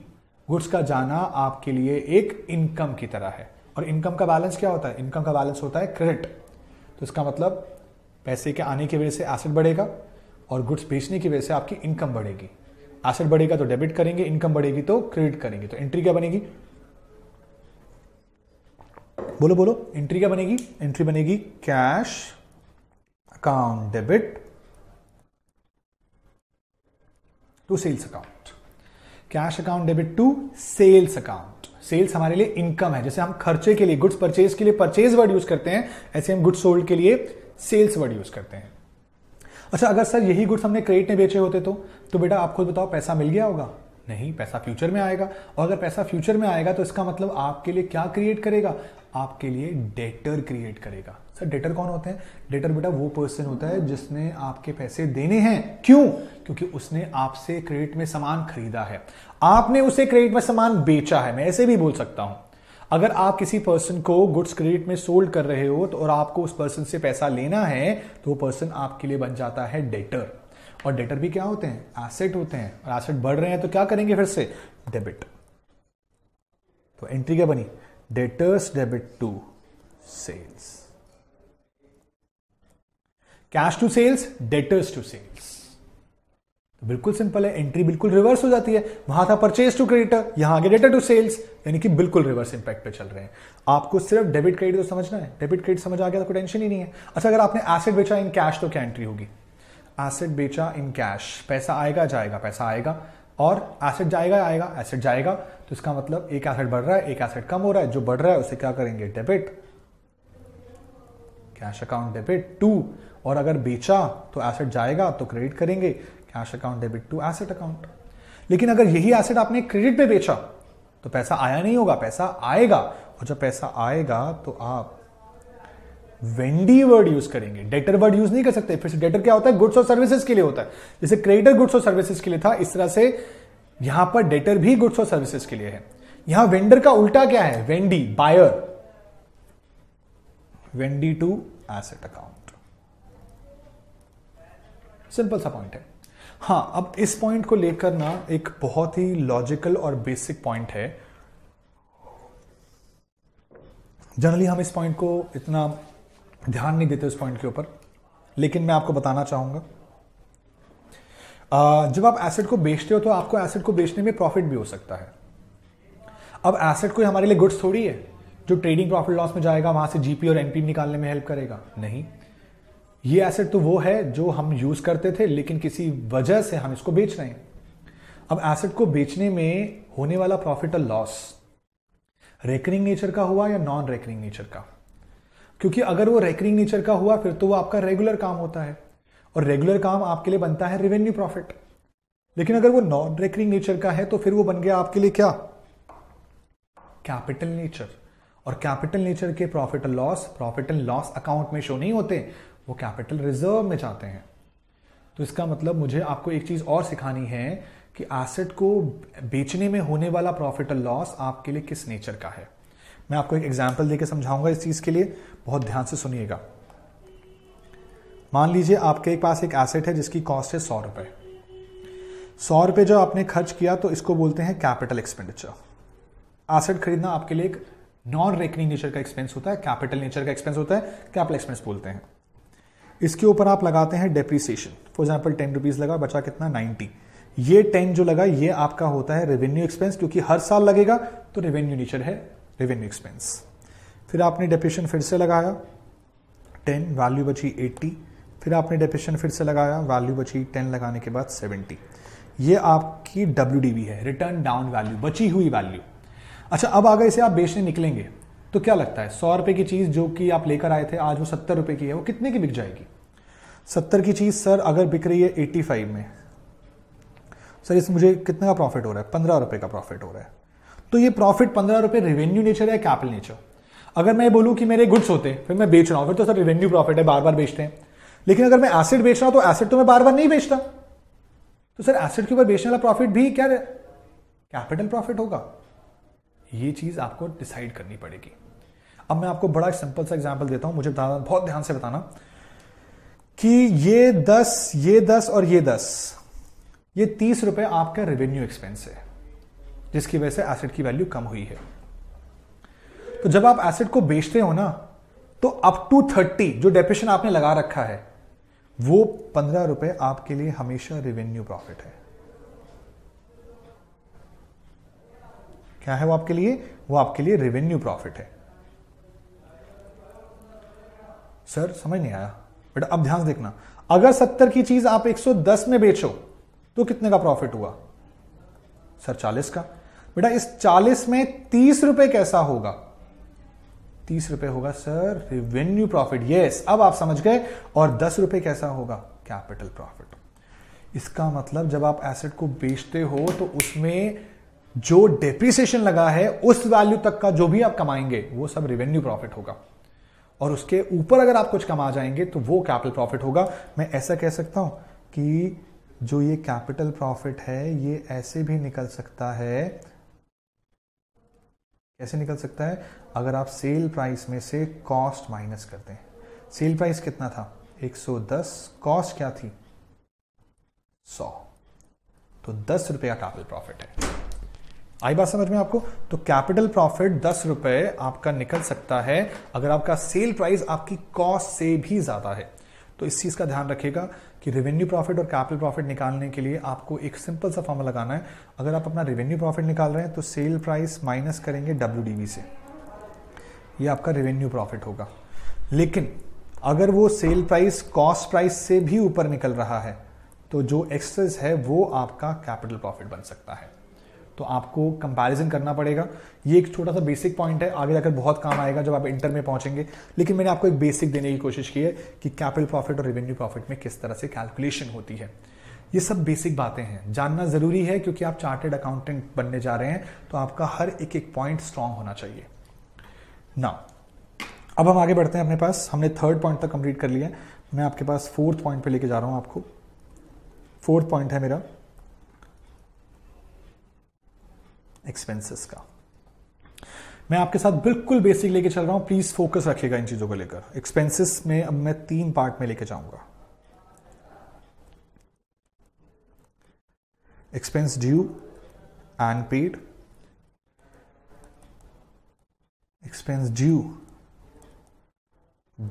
गुड्स का जाना आपके लिए एक इनकम की तरह है. और इनकम का बैलेंस क्या होता है? इनकम का बैलेंस होता है क्रेडिट. तो इसका मतलब पैसे के आने की वजह से एसेट बढ़ेगा और गुड्स बेचने की वजह से आपकी इनकम बढ़ेगी. एसेट बढ़ेगा तो डेबिट करेंगे, इनकम बढ़ेगी तो क्रेडिट करेंगे. तो एंट्री क्या बनेगी, बोलो बोलो, एंट्री क्या बनेगी? एंट्री बनेगी cash account debit to sales account, cash account debit to sales account. Sales हमारे लिए इनकम है. जैसे हम खर्चे के लिए गुड्स परचेज के लिए परचेज वर्ड यूज करते हैं, ऐसे हम गुड्स सोल्ड के लिए सेल्स वर्ड यूज करते हैं. अच्छा, अगर सर यही गुड्स हमने क्रेडिट में बेचे होते तो तो बेटा आप खुद बताओ पैसा मिल गया होगा? नहीं, पैसा फ्यूचर में आएगा. और अगर पैसा फ्यूचर में आएगा तो इसका मतलब आपके लिए क्या क्रिएट करेगा, आपके लिए डेटर क्रिएट करेगा. सर डेटर कौन होते हैं? डेटर बेटा वो पर्सन होता है जिसने आपके पैसे देने हैं. क्यों? क्योंकि उसने आपसे क्रेडिट में सामान खरीदा है, आपने उसे क्रेडिट में सामान बेचा है. मैं ऐसे भी बोल सकता हूं, अगर आप किसी पर्सन को गुड्स क्रेडिट में सोल्ड कर रहे हो तो और आपको उस पर्सन से पैसा लेना है तो वो पर्सन आपके लिए बन जाता है डेटर. और डेटर भी क्या होते हैं? एसेट होते हैं. और एसेट बढ़ रहे हैं तो क्या करेंगे फिर से? डेबिट. तो एंट्री क्या बनी? Debtors debit to sales, cash to sales, debtors to sales. तो बिल्कुल सिंपल है, एंट्री बिल्कुल रिवर्स हो जाती है. वहां था परचेज टू क्रेडिटर, यहां आगे डेटर टू सेल्स, यानी कि बिल्कुल रिवर्स इंपैक्ट पे चल रहे हैं. आपको सिर्फ डेबिट क्रेडिट तो समझना है. डेबिट क्रेडिट समझ आ गया तो कोई टेंशन ही नहीं है. अच्छा, अगर आपने एसेट बेचा इन कैश तो क्या एंट्री होगी? एसेट बेचा इन कैश, पैसा आएगा जाएगा, पैसा आएगा. और एसेट जाएगा आएगा एसेट जाएगा तो इसका मतलब एक एसेट बढ़ रहा है, एक एसेट कम हो रहा है। जो बढ़ रहा है उसे क्या करेंगे, debit, cash account debit to. और अगर बेचा तो एसेट जाएगा तो क्रेडिट करेंगे, cash account debit to asset account. लेकिन अगर यही एसेट आपने क्रेडिट पे बेचा तो पैसा आया नहीं होगा, पैसा आएगा। और जब पैसा आएगा तो आप वेंडी वर्ड यूज करेंगे, डेटर वर्ड यूज नहीं कर सकते। फिर से डेटर क्या होता है, गुड्स और सर्विसेज के लिए होता है। जैसे क्रेडिटर गुड्स और सर्विसेज के लिए था, इस तरह से यहां पर डेटर भी गुड्स और सर्विसेज के लिए है। यहां वेंडर का उल्टा क्या है, vendee buyer, vendee to asset account. Simple सा पॉइंट है। हां, अब इस पॉइंट को लेकर ना एक बहुत ही लॉजिकल और बेसिक पॉइंट है। जनरली हम इस पॉइंट को इतना ध्यान नहीं देते, उस पॉइंट के ऊपर, लेकिन मैं आपको बताना चाहूंगा। जब आप एसेट को बेचते हो तो आपको एसेट को बेचने में प्रॉफिट भी हो सकता है। अब एसेट कोई हमारे लिए गुड्स थोड़ी है जो ट्रेडिंग प्रॉफिट लॉस में जाएगा, वहां से जीपी और एनपी निकालने में हेल्प करेगा, नहीं। ये एसेट तो वो है जो हम यूज करते थे लेकिन किसी वजह से हम इसको बेच रहे हैं। अब एसेट को बेचने में होने वाला प्रॉफिट और लॉस रेकरिंग नेचर का हुआ या नॉन रेकरिंग नेचर का, क्योंकि अगर वो रेकरिंग नेचर का हुआ फिर तो वो आपका रेगुलर काम होता है और रेगुलर काम आपके लिए बनता है रेवेन्यू प्रॉफिट। लेकिन अगर वो नॉन रेकरिंग नेचर का है तो फिर वो बन गया आपके लिए क्या, कैपिटल नेचर। और कैपिटल नेचर के profit and loss profit and loss account में शो नहीं होते, वो कैपिटल रिजर्व में जाते हैं। तो इसका मतलब मुझे आपको एक चीज और सिखानी है कि एसेट को बेचने में होने वाला प्रॉफिट एंड लॉस आपके लिए किस नेचर का है। मैं आपको एक एग्जाम्पल देके समझाऊंगा इस चीज के लिए, बहुत ध्यान से सुनिएगा। मान लीजिए आपके पास एक एसेट है जिसकी कॉस्ट है सौ रुपए। सौ रुपए जो आपने खर्च किया तो इसको बोलते हैं कैपिटल एक्सपेंडिचर। एसेट खरीदना आपके लिए एक नॉन रेकरिंग नेचर का एक्सपेंस होता है, कैपिटल नेचर का एक्सपेंस होता है, कैपिटल एक्सपेंस बोलते हैं। इसके ऊपर आप लगाते हैं depreciation. For example ten rupees लगा, बचा कितना, नाइन्टी। ये टेन जो लगा ये आपका होता है रेवेन्यू एक्सपेंस, क्योंकि हर साल लगेगा तो रेवेन्यू नेचर है, रेवेन्यू एक्सपेंस। फिर आपने डेप्रिसिएशन फिर से लगाया टेन, वैल्यू बची एटी। फिर आपने डेप्रिसिएशन फिर से लगाया, वैल्यू बची टेन लगाने के बाद सेवेंटी। ये आपकी डब्ल्यूडीवी है, रिटर्न डाउन वैल्यू, बची हुई वैल्यू। अच्छा, अब अगर इसे आप बेचने निकलेंगे तो क्या लगता है, सौ रुपए की चीज जो कि आप लेकर आए थे आज वो सत्तर रुपए की है, वो कितने की बिक जाएगी? सत्तर की चीज सर अगर बिक रही है एट्टी फाइव में, सर इसमें मुझे कितने का प्रॉफिट हो रहा है, पंद्रह रुपए का प्रॉफिट हो रहा है। तो ये प्रॉफिट पंद्रह रुपए रेवेन्यू नेचर है, कैपिटल नेचर। अगर मैं बोलूं कि मेरे गुड्स होते फिर मैं बेच रहा हूं, फिर तो सर रेवेन्यू प्रॉफिट है, बार बार बेचते हैं। लेकिन अगर मैं एसेट बेच रहा हूं तो एसेट तो मैं बार बार नहीं बेचता, तो सर एसेट के ऊपर बेचने वाला प्रॉफिट भी क्या कैपिटल प्रॉफिट होगा। ये चीज आपको डिसाइड करनी पड़ेगी। अब मैं आपको बड़ा सिंपल सा एग्जाम्पल देता हूं, मुझे बताना, बहुत ध्यान से बताना कि ये दस, ये दस और ये दस, ये तीस रुपए आपका रेवेन्यू एक्सपेंस है जिसकी वजह से एसेट की वैल्यू कम हुई है। तो जब आप एसेट को बेचते हो ना तो अप टू थर्टी जो डेप्रिसिएशन आपने लगा रखा है वो पंद्रह रुपए आपके लिए हमेशा रेवेन्यू प्रॉफिट है। क्या है वो आपके लिए, वो आपके लिए रेवेन्यू प्रॉफिट है। सर समझ नहीं आया बेटा, अब ध्यान से देखना। अगर सत्तर की चीज आप एक सौ दस में बेचो तो कितने का प्रॉफिट हुआ, सर चालीस का। बेटा इस चालीस में तीस रुपए कैसा होगा, तीस रुपए होगा सर रेवेन्यू प्रॉफिट। यस, अब आप समझ गए। और दस रुपए कैसा होगा, कैपिटल प्रॉफिट। इसका मतलब जब आप एसेट को बेचते हो तो उसमें जो डेप्रिसिएशन लगा है उस वैल्यू तक का जो भी आप कमाएंगे वो सब रेवेन्यू प्रॉफिट होगा, और उसके ऊपर अगर आप कुछ कमा जाएंगे तो वो कैपिटल प्रॉफिट होगा। मैं ऐसा कह सकता हूं कि जो ये कैपिटल प्रॉफिट है ये ऐसे भी निकल सकता है। कैसे निकल सकता है, अगर आप सेल प्राइस में से कॉस्ट माइनस कर दें। सेल प्राइस कितना था, एक सौ दस, कॉस्ट क्या थी, सौ, तो दस रुपए का कैपिटल प्रॉफिट है। आई बात समझ में आपको? तो कैपिटल प्रॉफिट दस रुपए आपका निकल सकता है अगर आपका सेल प्राइस आपकी कॉस्ट से भी ज्यादा है। तो इस चीज का ध्यान रखिएगा कि रेवेन्यू प्रॉफिट और कैपिटल प्रॉफिट निकालने के लिए आपको एक सिंपल सा फॉर्मूला लगाना है। अगर आप अपना रेवेन्यू प्रॉफिट निकाल रहे हैं तो सेल प्राइस माइनस करेंगे डब्ल्यूडीवी से, ये आपका रेवेन्यू प्रॉफिट होगा। लेकिन अगर वो सेल प्राइस कॉस्ट प्राइस से भी ऊपर निकल रहा है तो जो एक्सेस है वो आपका कैपिटल प्रॉफिट बन सकता है। तो आपको कंपैरिजन करना पड़ेगा। ये एक छोटा सा बेसिक पॉइंट है, आगे जाकर बहुत काम आएगा जब आप इंटर में पहुंचेंगे, लेकिन मैंने आपको एक बेसिक देने की कोशिश की है कि कैपिटल प्रॉफिट और रेवेन्यू प्रॉफिट में किस तरह से कैलकुलेशन होती है। ये सब बेसिक बातें हैं, जानना ज़रूरी है क्योंकि आप चार्टर्ड अकाउंटेंट बनने जा रहे हैं, तो आपका हर एक एक पॉइंट स्ट्रांग होना चाहिए ना। अब हम आगे बढ़ते हैं, अपने पास हमने थर्ड पॉइंट तक कंप्लीट कर लिया है, मैं आपके पास फोर्थ पॉइंट पे लेके जा रहा हूँ आपको। फोर्थ पॉइंट है मेरा एक्सपेंसेस का। मैं आपके साथ बिल्कुल बेसिक लेके चल रहा हूँ, प्लीज फोकस रखिएगा इन चीज़ों को लेकर। एक्सपेंसेस में अब मैं तीन पार्ट में लेके जाऊंगा, expense due and paid, expense due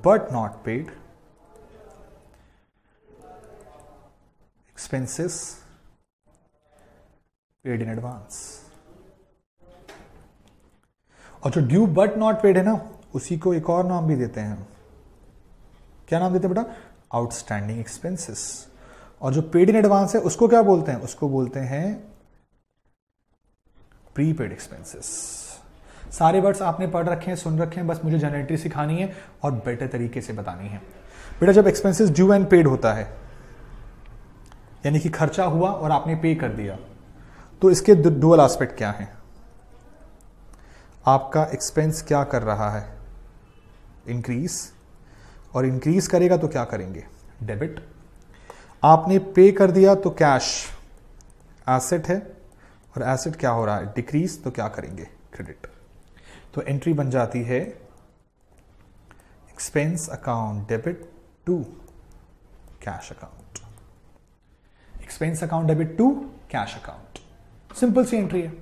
but not paid, expenses paid in advance. और जो ड्यू बट नॉट पेड है ना, उसी को एक और नाम भी देते हैं, क्या नाम देते हैं बेटा? Outstanding expenses. और जो पेड इन एडवांस है उसको क्या बोलते हैं? उसको बोलते हैं प्रीपेड एक्सपेंसेस। सारे वर्ड्स आपने पढ़ रखे हैं, सुन रखे हैं, बस मुझे जनरेटरी सिखानी है और बेटर तरीके से बतानी है। बेटा जब एक्सपेंसेस ड्यू एंड पेड होता है, यानी कि खर्चा हुआ और आपने पे कर दिया, तो इसके डुअल एस्पेक्ट क्या है? आपका एक्सपेंस क्या कर रहा है? इंक्रीज, और इंक्रीज करेगा तो क्या करेंगे? डेबिट। आपने पे कर दिया तो कैश एसेट है, और एसेट क्या हो रहा है? डिक्रीज, तो क्या करेंगे? क्रेडिट। तो एंट्री बन जाती है expense account debit to cash account, expense account debit to cash account, simple सी एंट्री है।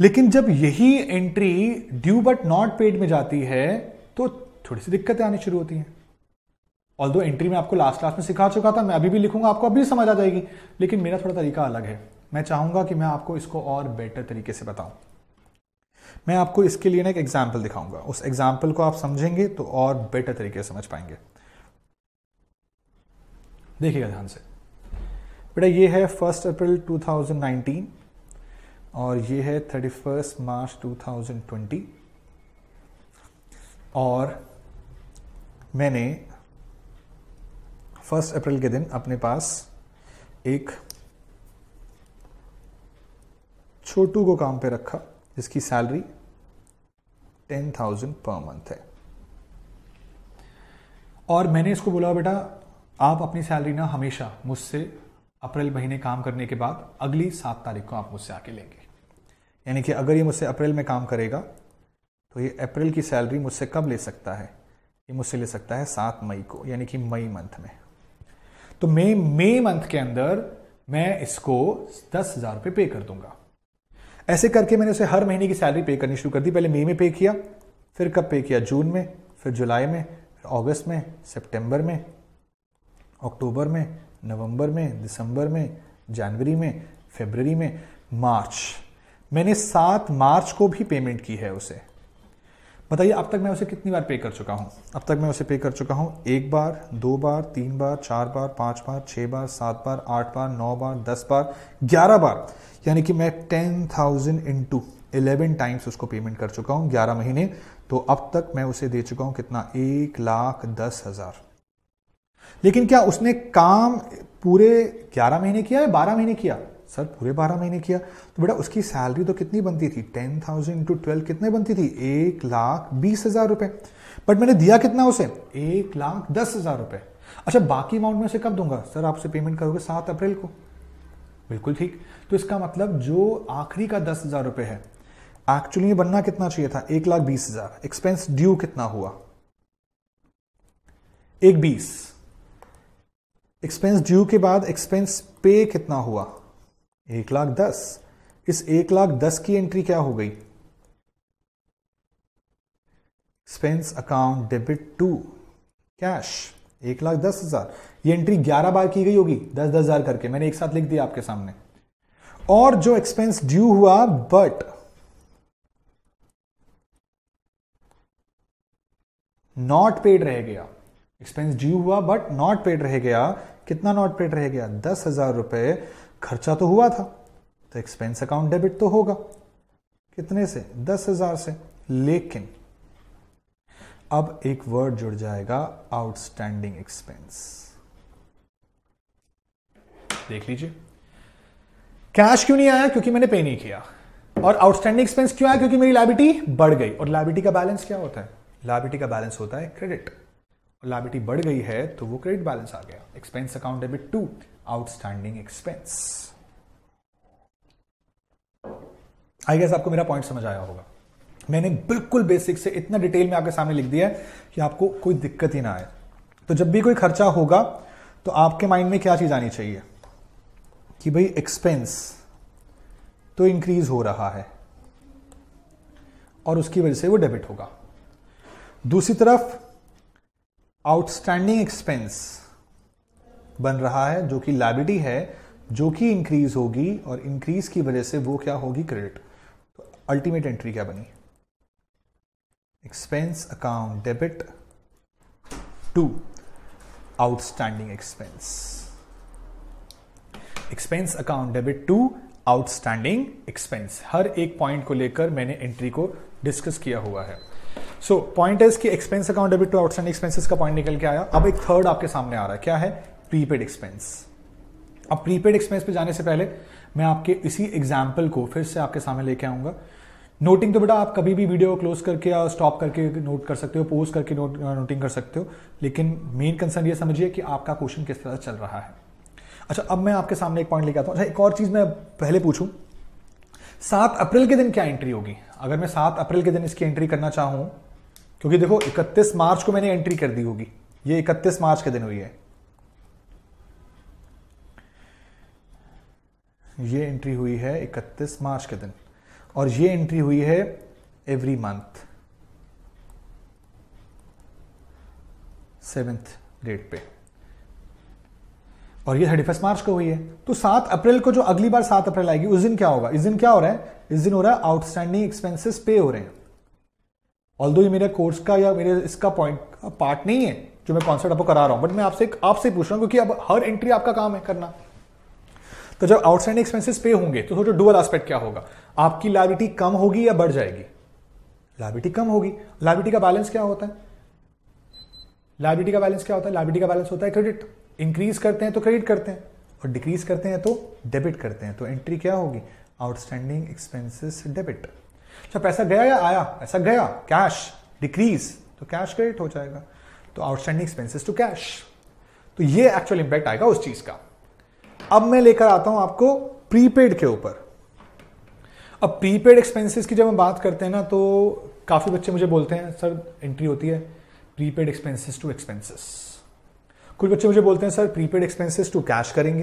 लेकिन जब यही entry due but not paid में जाती है तो थोड़ी सी दिक्कतें आनी शुरू होती हैं। ऑल्दो एंट्री में आपको लास्ट क्लास में सिखा चुका था, मैं अभी भी लिखूंगा, आपको अभी समझ आ जाएगी, लेकिन मेरा थोड़ा तरीका अलग है। मैं चाहूंगा कि मैं आपको इसको और बेटर तरीके से बताऊं। मैं आपको इसके लिए ना एक एग्जाम्पल दिखाऊंगा, उस एग्जाम्पल को आप समझेंगे तो और बेटर तरीके से समझ पाएंगे। देखिएगा ध्यान से बेटा, ये है first April two thousand nineteen और ये है thirty first March two thousand twenty, और मैंने फर्स्ट अप्रैल के दिन अपने पास एक छोटू को काम पे रखा जिसकी salary ten thousand per month है, और मैंने इसको बोला बेटा आप अपनी सैलरी ना हमेशा मुझसे अप्रैल महीने काम करने के बाद अगली सात तारीख को आप मुझसे आके लेंगे। यानी कि अगर ये मुझसे अप्रैल में काम करेगा तो ये अप्रैल की सैलरी मुझसे कब ले सकता है? ये मुझसे ले सकता है सात मई को, यानी कि मई मंथ में। तो मई मई मंथ के अंदर मैं इसको दस हज़ार रुपये पे कर दूंगा। ऐसे करके मैंने उसे हर महीने की सैलरी पे करनी शुरू कर दी। पहले मई में पे किया, फिर कब पे किया? जून में, फिर जुलाई में, फिर अगस्त में, सेप्टेम्बर में, अक्टूबर में, नवंबर में, दिसंबर में, जनवरी में, फरवरी में, मार्च। मैंने सात मार्च को भी पेमेंट की है उसे। बताइए अब तक मैं उसे कितनी बार पे कर चुका हूँ? अब तक मैं उसे पे कर चुका हूँ एक बार, दो बार, तीन बार, चार बार, पाँच बार, छः बार, सात बार, आठ बार, नौ बार, दस बार, ग्यारह बार। यानी कि मैं ten thousand into eleven times उसको पेमेंट कर चुका हूँ ग्यारह महीने। तो अब तक मैं उसे दे चुका हूँ कितना? एक लाख दस हज़ार। लेकिन क्या उसने काम पूरे ग्यारह महीने किया है? बारह महीने किया सर, पूरे बारह महीने किया। तो बेटा उसकी सैलरी तो कितनी बनती थी? टेन थाउजेंड इंटू ट्वेल्व कितने बनती थी? एक लाख बीस हजार रुपए। बट मैंने दिया कितना उसे? एक लाख दस हजार रुपए। अच्छा बाकी अमाउंट में उसे कब दूंगा? सर आप उसे पेमेंट करोगे सात अप्रैल को। बिल्कुल ठीक। तो इसका मतलब जो आखिरी का दस हजार रुपए है, एक्चुअली में बनना कितना चाहिए था? एक लाख बीस हजार। एक्सपेंस ड्यू कितना हुआ? एक बीस। एक्सपेंस ड्यू के बाद एक्सपेंस पे कितना हुआ? एक लाख दस। इस एक लाख दस की एंट्री क्या हो गई? Expense account debit to cash, एक लाख दस हजार। ये एंट्री ग्यारह बार की गई होगी, दस दस हजार करके मैंने एक साथ लिख दिया आपके सामने। और जो एक्सपेंस ड्यू हुआ बट नॉट पेड रह गया, एक्सपेंस ड्यू हुआ बट नॉट पेड रह गया, कितना नॉट पेड रह गया, दस हजार रुपये। खर्चा तो हुआ था तो एक्सपेंस अकाउंट डेबिट तो होगा, कितने से, दस हजार से। लेकिन अब एक वर्ड जुड़ जाएगा, आउटस्टैंडिंग एक्सपेंस। देख लीजिए कैश क्यों नहीं आया, क्योंकि मैंने पे नहीं किया। और आउटस्टैंडिंग एक्सपेंस क्यों आया, क्योंकि मेरी लायबिलिटी बढ़ गई। और लायबिलिटी का बैलेंस क्या होता है, लायबिलिटी का बैलेंस होता है क्रेडिट। और लायबिलिटी बढ़ गई है तो वो क्रेडिट बैलेंस आ गया, expense account debit to outstanding expense. I guess आपको मेरा पॉइंट समझ आया होगा। मैंने बिल्कुल बेसिक से इतना डिटेल में आपके सामने लिख दिया है कि आपको कोई दिक्कत ही ना आए। तो जब भी कोई खर्चा होगा तो आपके माइंड में क्या चीज आनी चाहिए कि भाई एक्सपेंस तो इंक्रीज हो रहा है और उसकी वजह से वो डेबिट होगा। दूसरी तरफ आउटस्टैंडिंग एक्सपेंस बन रहा है जो कि लायबिलिटी है, जो कि इंक्रीज होगी और इंक्रीज की वजह से वो क्या होगी, क्रेडिट। तो अल्टीमेट एंट्री क्या बनी, expense account debit to outstanding expense. Expense account debit to outstanding expense. हर एक पॉइंट को लेकर मैंने एंट्री को डिस्कस किया हुआ है। सो पॉइंट इज कि expense account debit to outstanding expenses का पॉइंट निकल के आया। अब एक थर्ड आपके सामने आ रहा है, क्या है, प्रीपेड एक्सपेंस। अब प्रीपेड एक्सपेंस पे जाने से पहले मैं आपके इसी एग्जाम्पल को फिर से आपके सामने लेके आऊंगा। नोटिंग तो बेटा आप कभी भी वीडियो क्लोज करके या स्टॉप करके नोट कर सकते हो, पोज करके नोट नोटिंग कर सकते हो, लेकिन मेन कंसर्न ये समझिए कि आपका क्वेश्चन किस तरह चल रहा है। अच्छा, अब मैं आपके सामने एक पॉइंट लेके आता हूँ। अच्छा, एक और चीज मैं पहले पूछूं, सात अप्रैल के दिन क्या एंट्री होगी? अगर मैं सात अप्रैल के दिन इसकी एंट्री करना चाहूँ, क्योंकि देखो इकतीस मार्च को मैंने एंट्री कर दी होगी, ये इकतीस मार्च के दिन हुई है, ये एंट्री हुई है इकतीस मार्च के दिन, और ये एंट्री हुई है एवरी मंथ सेवेंथ डेट पे, और ये थर्टी फर्स्ट मार्च को हुई है। तो सात अप्रैल को जो अगली बार सात अप्रैल आएगी उस दिन क्या होगा, इस दिन क्या हो रहा है, इस दिन हो रहा है आउटस्टैंडिंग एक्सपेंसेस पे हो रहे हैं। ऑल्दो ये मेरे कोर्स का या मेरे इसका पॉइंट का पार्ट नहीं है जो मैं कॉन्सेप्ट आपको करा रहा हूं, बट मैं आपसे आपसे पूछ रहा हूं क्योंकि अब हर एंट्री आपका काम है करना। तो जब आउटस्टैंडिंग एक्सपेंसेस पे होंगे तो सोचो डुअल एस्पेक्ट क्या होगा, आपकी लायबिलिटी कम होगी या बढ़ जाएगी, लायबिलिटी कम होगी। लायबिलिटी का बैलेंस क्या होता है, लायबिलिटी का बैलेंस क्या होता है, लायबिलिटी का बैलेंस होता है क्रेडिट। इंक्रीज करते हैं तो क्रेडिट करते हैं और डिक्रीज करते हैं तो डेबिट करते हैं। तो एंट्री क्या होगी, आउटस्टैंडिंग एक्सपेंसेस डेबिट। अच्छा, पैसा गया या आया, पैसा गया, कैश डिक्रीज तो कैश क्रेडिट हो जाएगा, तो आउटस्टैंडिंग एक्सपेंसेस टू कैश। तो ये एक्चुअल इंपैक्ट आएगा उस चीज का। अब मैं लेकर आता हूं आपको प्रीपेड के ऊपर। अब प्रीपेड एक्सपेंसेस की जब हम बात करते हैं ना, तो काफी बच्चे मुझे बोलते हैं सर एंट्री होती है प्रीपेड एक्सपेंसेस टू एक्सपेंसेस। कुछ बच्चे मुझे बोलते हैं sir prepaid expenses to cash करेंगे।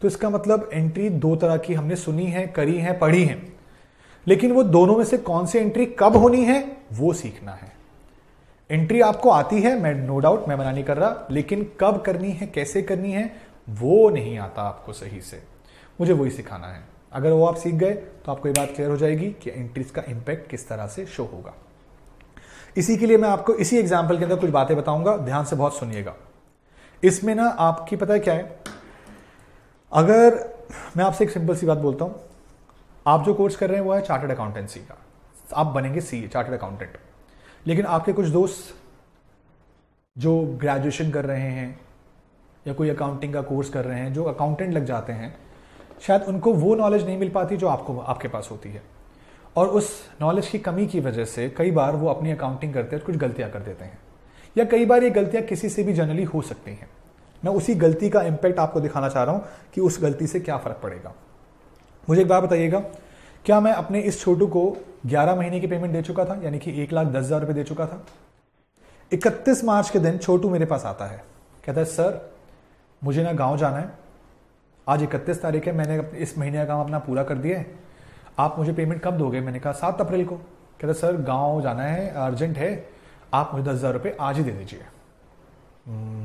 तो इसका मतलब एंट्री दो तरह की हमने सुनी है, करी है, पढ़ी है, लेकिन वो दोनों में से कौन सी एंट्री कब होनी है वो सीखना है। एंट्री आपको आती है, मैं नो डाउट, मैं मना नहीं कर रहा, लेकिन कब करनी है, कैसे करनी है वो नहीं आता आपको सही से। मुझे वही सिखाना है। अगर वो आप सीख गए तो आपको ये बात क्लियर हो जाएगी कि एंट्रीज का इंपैक्ट किस तरह से शो होगा। इसी के लिए मैं आपको इसी एग्जाम्पल के अंदर कुछ बातें बताऊंगा, ध्यान से बहुत सुनिएगा। इसमें ना आपकी पता है क्या है, अगर मैं आपसे एक सिंपल सी बात बोलता हूं, आप जो कोर्स कर रहे हैं वो है चार्टर्ड अकाउंटेंसी का, आप बनेंगे सी ए चार्टर्ड अकाउंटेंट, लेकिन आपके कुछ दोस्त जो ग्रेजुएशन कर रहे हैं या कोई अकाउंटिंग का कोर्स कर रहे हैं, जो अकाउंटेंट लग जाते हैं, शायद उनको वो नॉलेज नहीं मिल पाती जो आपको आपके पास होती है, और उस नॉलेज की कमी की वजह से कई बार वो अपनी अकाउंटिंग करते हैं कुछ गलतियां कर देते हैं, या कई बार ये गलतियां किसी से भी जनरली हो सकती हैं। मैं उसी गलती का इम्पैक्ट आपको दिखाना चाह रहा हूँ कि उस गलती से क्या फ़र्क पड़ेगा। मुझे एक बात बताइएगा, क्या मैं अपने इस छोटू को ग्यारह महीने की पेमेंट दे चुका था, यानी कि एक लाख दस हज़ार रुपये दे चुका था। इकतीस मार्च के दिन छोटू मेरे पास आता है, कहता है सर मुझे ना गांव जाना है, आज इकतीस तारीख है, मैंने इस महीने का काम अपना पूरा कर दिया है, आप मुझे पेमेंट कब दोगे? मैंने कहा सात अप्रैल को। कहता सर गांव जाना है, अर्जेंट है, आप मुझे दस हज़ार रुपये आज ही दे दीजिए।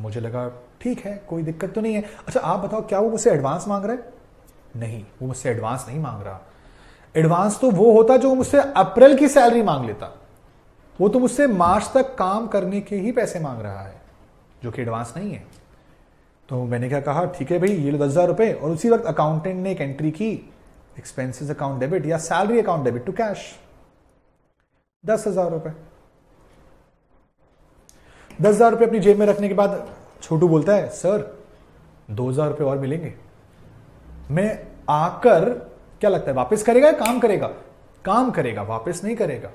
मुझे लगा ठीक है, कोई दिक्कत तो नहीं है। अच्छा आप बताओ, क्या वो मुझसे एडवांस मांग रहा है? नहीं, वो मुझसे एडवांस नहीं मांग रहा। एडवांस तो वो होता जो मुझसे अप्रैल की सैलरी मांग लेता, वो तो मुझसे मार्च तक काम करने के ही पैसे मांग रहा है, जो कि एडवांस नहीं है। तो मैंने क्या कहा, ठीक है भाई ये लो दस हज़ार रुपये, और उसी वक्त अकाउंटेंट ने एक एंट्री की एक्सपेंसेस अकाउंट डेबिट या salary account debit to cash, दस हज़ार रुपये। दस हज़ार रुपये अपनी जेब में रखने के बाद छोटू बोलता है सर दो हज़ार रुपये और मिलेंगे। मैं आकर क्या लगता है वापस करेगा या काम करेगा? काम करेगा, वापस नहीं करेगा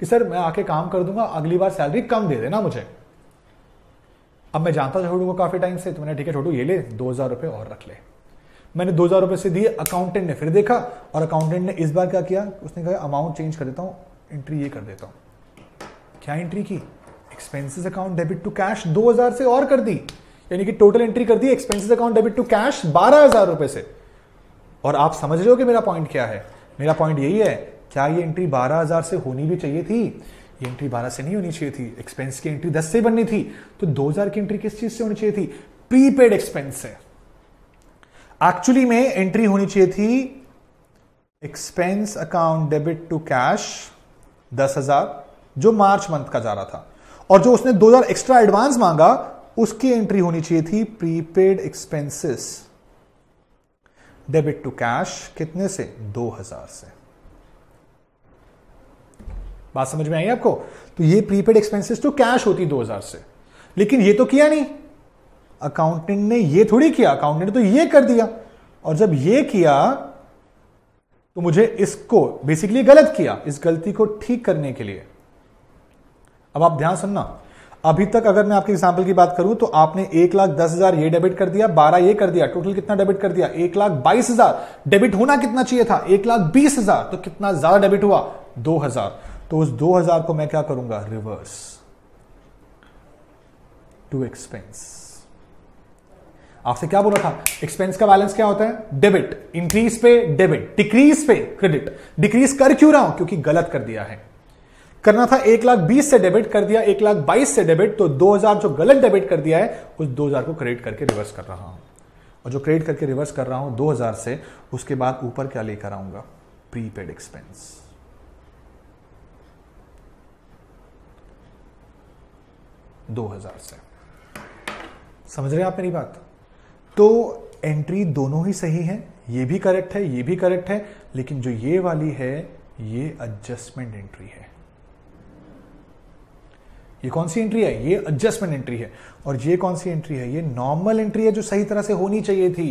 कि सर मैं आके काम कर दूंगा, अगली बार सैलरी कम दे देना मुझे। अब मैं जानता छोटू को काफी टाइम से, तो मैंने ठीक है छोटू ये ले दो हजार रुपये और रख ले। मैंने दो हजार रुपये से दिए, अकाउंटेंट ने फिर देखा और अकाउंटेंट ने इस बार क्या किया, उसने कहा अमाउंट चेंज कर देता हूँ, एंट्री ये कर देता हूँ। क्या एंट्री की? Expenses account debit to cash दो हजार से और कर दी, यानी कि टोटल एंट्री कर दी expenses account debit to cash बारह हजार रुपये से। और आप समझ रहे हो कि मेरा पॉइंट क्या है, मेरा पॉइंट यही है क्या ये एंट्री बारह हज़ार से होनी भी चाहिए थी? ये एंट्री बारह से नहीं होनी चाहिए थी, एक्सपेंस की एंट्री दस से बननी थी। तो दो हज़ार की एंट्री किस चीज से होनी चाहिए थी? प्रीपेड एक्सपेंस से। एक्चुअली में एंट्री होनी चाहिए थी expense account debit to cash दस हज़ार, जो मार्च मंथ का जा रहा था, और जो उसने दो हज़ार एक्स्ट्रा एडवांस मांगा उसकी एंट्री होनी चाहिए थी prepaid expenses debit to cash, कितने से? दो हज़ार से। बात समझ में आई आपको? तो ये प्रीपेड एक्सपेंसेस तो कैश होती दो हज़ार से, लेकिन ये तो किया नहीं अकाउंटेंट ने, ये थोड़ी किया, अकाउंटेंट ने तो ये कर दिया। और जब ये किया तो मुझे इसको बेसिकली गलत किया। इस गलती को ठीक करने के लिए, अब आप ध्यान सुनना, अभी तक अगर मैं आपके एग्जाम्पल की बात करूं तो आपने एक लाख दस हजार ये डेबिट कर दिया, बारह ये कर दिया, टोटल कितना डेबिट कर दिया? एक लाख बाईस हजार। डेबिट होना कितना चाहिए था? एक लाख बीस हजार। तो कितना ज्यादा डेबिट हुआ? दो हजार। तो उस दो हजार को मैं क्या करूंगा? Reverse to expense. आपसे क्या बोला था? एक्सपेंस का बैलेंस क्या होता है? डेबिट। इंक्रीज पे डेबिट, डिक्रीज पे क्रेडिट। डिक्रीज कर क्यों रहा हूं? क्योंकि गलत कर दिया है। करना था एक लाख बीस से डेबिट, कर दिया एक लाख बाईस से डेबिट, तो दो हजार जो गलत डेबिट कर दिया है उस दो हजार को क्रेडिट करके रिवर्स कर रहा हूं। और जो क्रेडिट करके रिवर्स कर रहा हूं दो हजार से, उसके बाद ऊपर क्या लेकर आऊंगा? Prepaid expense. दो हजार से। समझ रहे हैं आप मेरी बात? तो एंट्री दोनों ही सही है, ये भी करेक्ट है, ये भी करेक्ट है, लेकिन जो ये वाली है ये एडजस्टमेंट एंट्री है। ये कौन सी एंट्री है? ये एडजस्टमेंट एंट्री है। और ये कौन सी एंट्री है? ये नॉर्मल एंट्री है जो सही तरह से होनी चाहिए थी।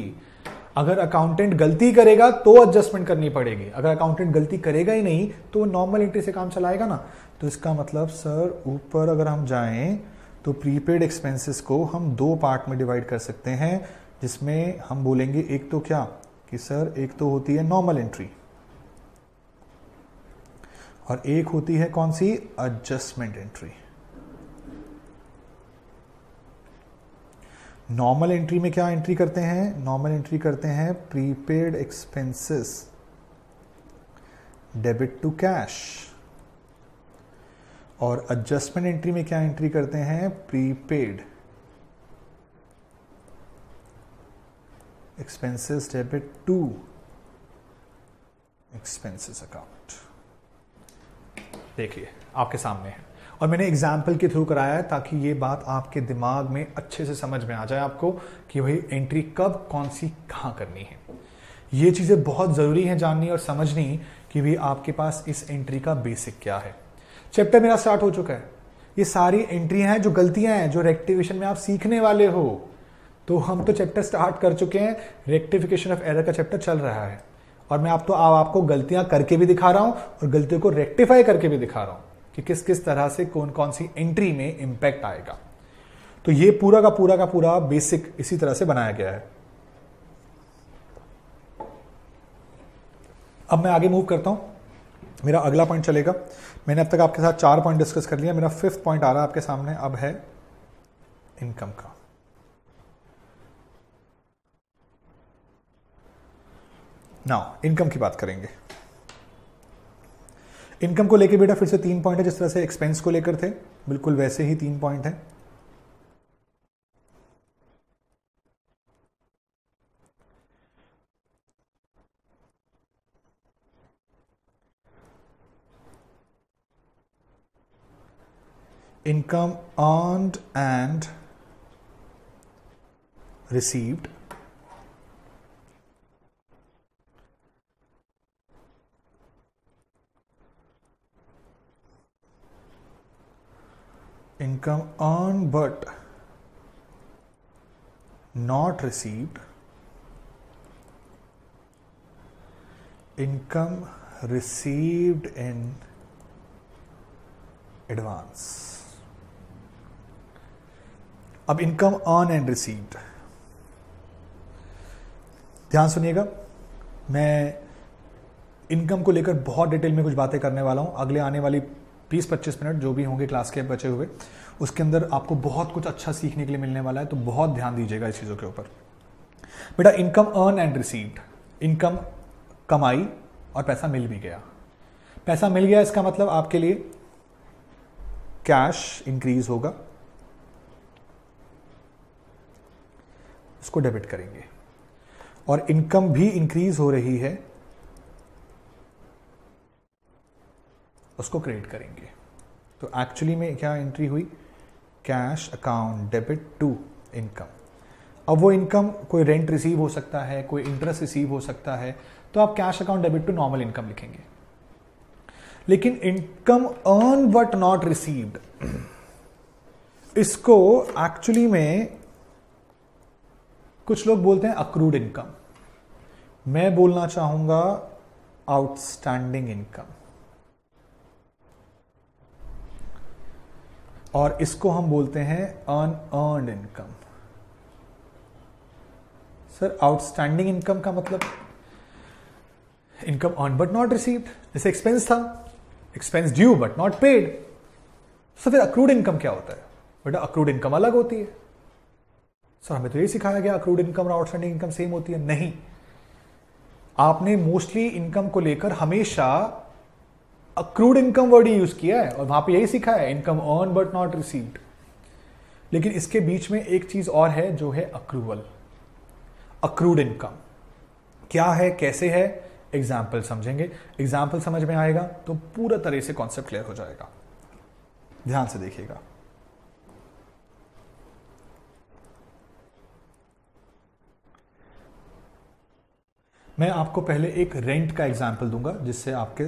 अगर अकाउंटेंट गलती करेगा तो एडजस्टमेंट करनी पड़ेगी, अगर अकाउंटेंट गलती करेगा ही नहीं तो नॉर्मल एंट्री से काम चलाएगा ना। तो इसका मतलब सर ऊपर अगर हम जाएं तो प्रीपेड एक्सपेंसेस को हम दो पार्ट में डिवाइड कर सकते हैं, जिसमें हम बोलेंगे एक तो क्या कि सर एक तो होती है नॉर्मल एंट्री और एक होती है कौन सी? Adjustment entry. नॉर्मल एंट्री में क्या एंट्री करते हैं? नॉर्मल एंट्री करते हैं prepaid expenses debit to cash, और एडजस्टमेंट एंट्री में क्या एंट्री करते हैं? Prepaid expenses debit to expenses account. देखिए आपके सामने है, और मैंने एग्जाम्पल के थ्रू कराया है ताकि ये बात आपके दिमाग में अच्छे से समझ में आ जाए आपको कि भाई एंट्री कब कौन सी कहाँ करनी है। ये चीज़ें बहुत ज़रूरी हैं जाननी और समझनी कि भाई आपके पास इस एंट्री का बेसिक क्या है। चैप्टर मेरा स्टार्ट हो चुका है, ये सारी एंट्रियाँ हैं जो गलतियाँ हैं जो रेक्टिफिकेशन में आप सीखने वाले हो। तो हम तो चैप्टर स्टार्ट कर चुके हैं, रेक्टिफिकेशन ऑफ एरर का चैप्टर चल रहा है, और मैं आप तो आप, आपको गलतियाँ करके भी दिखा रहा हूँ और गलतियों को रेक्टिफाई करके भी दिखा रहा हूँ कि किस किस तरह से कौन कौन सी एंट्री में इंपैक्ट आएगा। तो ये पूरा का पूरा का पूरा बेसिक इसी तरह से बनाया गया है। अब मैं आगे मूव करता हूं, मेरा अगला पॉइंट चलेगा। मैंने अब तक आपके साथ चार पॉइंट डिस्कस कर लिया, मेरा फिफ्थ पॉइंट आ रहा है आपके सामने अब, है इनकम का। नाउ इनकम की बात करेंगे। इनकम को लेके बेटा फिर से तीन पॉइंट है, जिस तरह से एक्सपेंस को लेकर थे बिल्कुल वैसे ही तीन पॉइंट है। Income earned and received income earned but not received income received in advance. अब इनकम अर्न एंड रिसीव्ड, ध्यान सुनिएगा, मैं इनकम को लेकर बहुत डिटेल में कुछ बातें करने वाला हूं अगले आने वाली बीस पच्चीस मिनट जो भी होंगे क्लास के बचे हुए, उसके अंदर आपको बहुत कुछ अच्छा सीखने के लिए मिलने वाला है, तो बहुत ध्यान दीजिएगा इस चीज़ों के ऊपर। बेटा income earn and received, income कमाई और पैसा मिल भी गया, पैसा मिल गया इसका मतलब आपके लिए कैश इंक्रीज होगा, उसको डेबिट करेंगे, और इनकम भी इंक्रीज हो रही है उसको क्रेडिट करेंगे। तो एक्चुअली में क्या एंट्री हुई, cash account debit to income. अब वो इनकम कोई रेंट रिसीव हो सकता है, कोई इंटरेस्ट रिसीव हो सकता है, तो आप cash account debit to normal income लिखेंगे। लेकिन income earn but not received, इसको एक्चुअली में कुछ लोग बोलते हैं अक्रूड इनकम, मैं बोलना चाहूंगा आउटस्टैंडिंग इनकम, और इसको हम बोलते हैं unearned income. Sir outstanding income का मतलब income earn but not received, जैसे एक्सपेंस था, expense due but not paid, so फिर अक्रूड इनकम क्या होता है? बेटा अक्रूड इनकम अलग होती है। सर हमें तो ये सिखाया गया अक्रूड इनकम और आउटस्टैंडिंग इनकम सेम होती है। नहीं, आपने मोस्टली इनकम को लेकर हमेशा अक्रूड इनकम वर्ड ही यूज किया है और वहां पे यही सिखा है income earn but not received. लेकिन इसके बीच में एक चीज और है जो है अक्रूवल, अक्रूड इनकम क्या है, कैसे है, एग्जाम्पल समझेंगे। एग्जाम्पल समझ में आएगा तो पूरा तरह से कॉन्सेप्ट क्लियर हो जाएगा। ध्यान से देखिएगा, मैं आपको पहले एक रेंट का एग्जाम्पल दूंगा जिससे आपके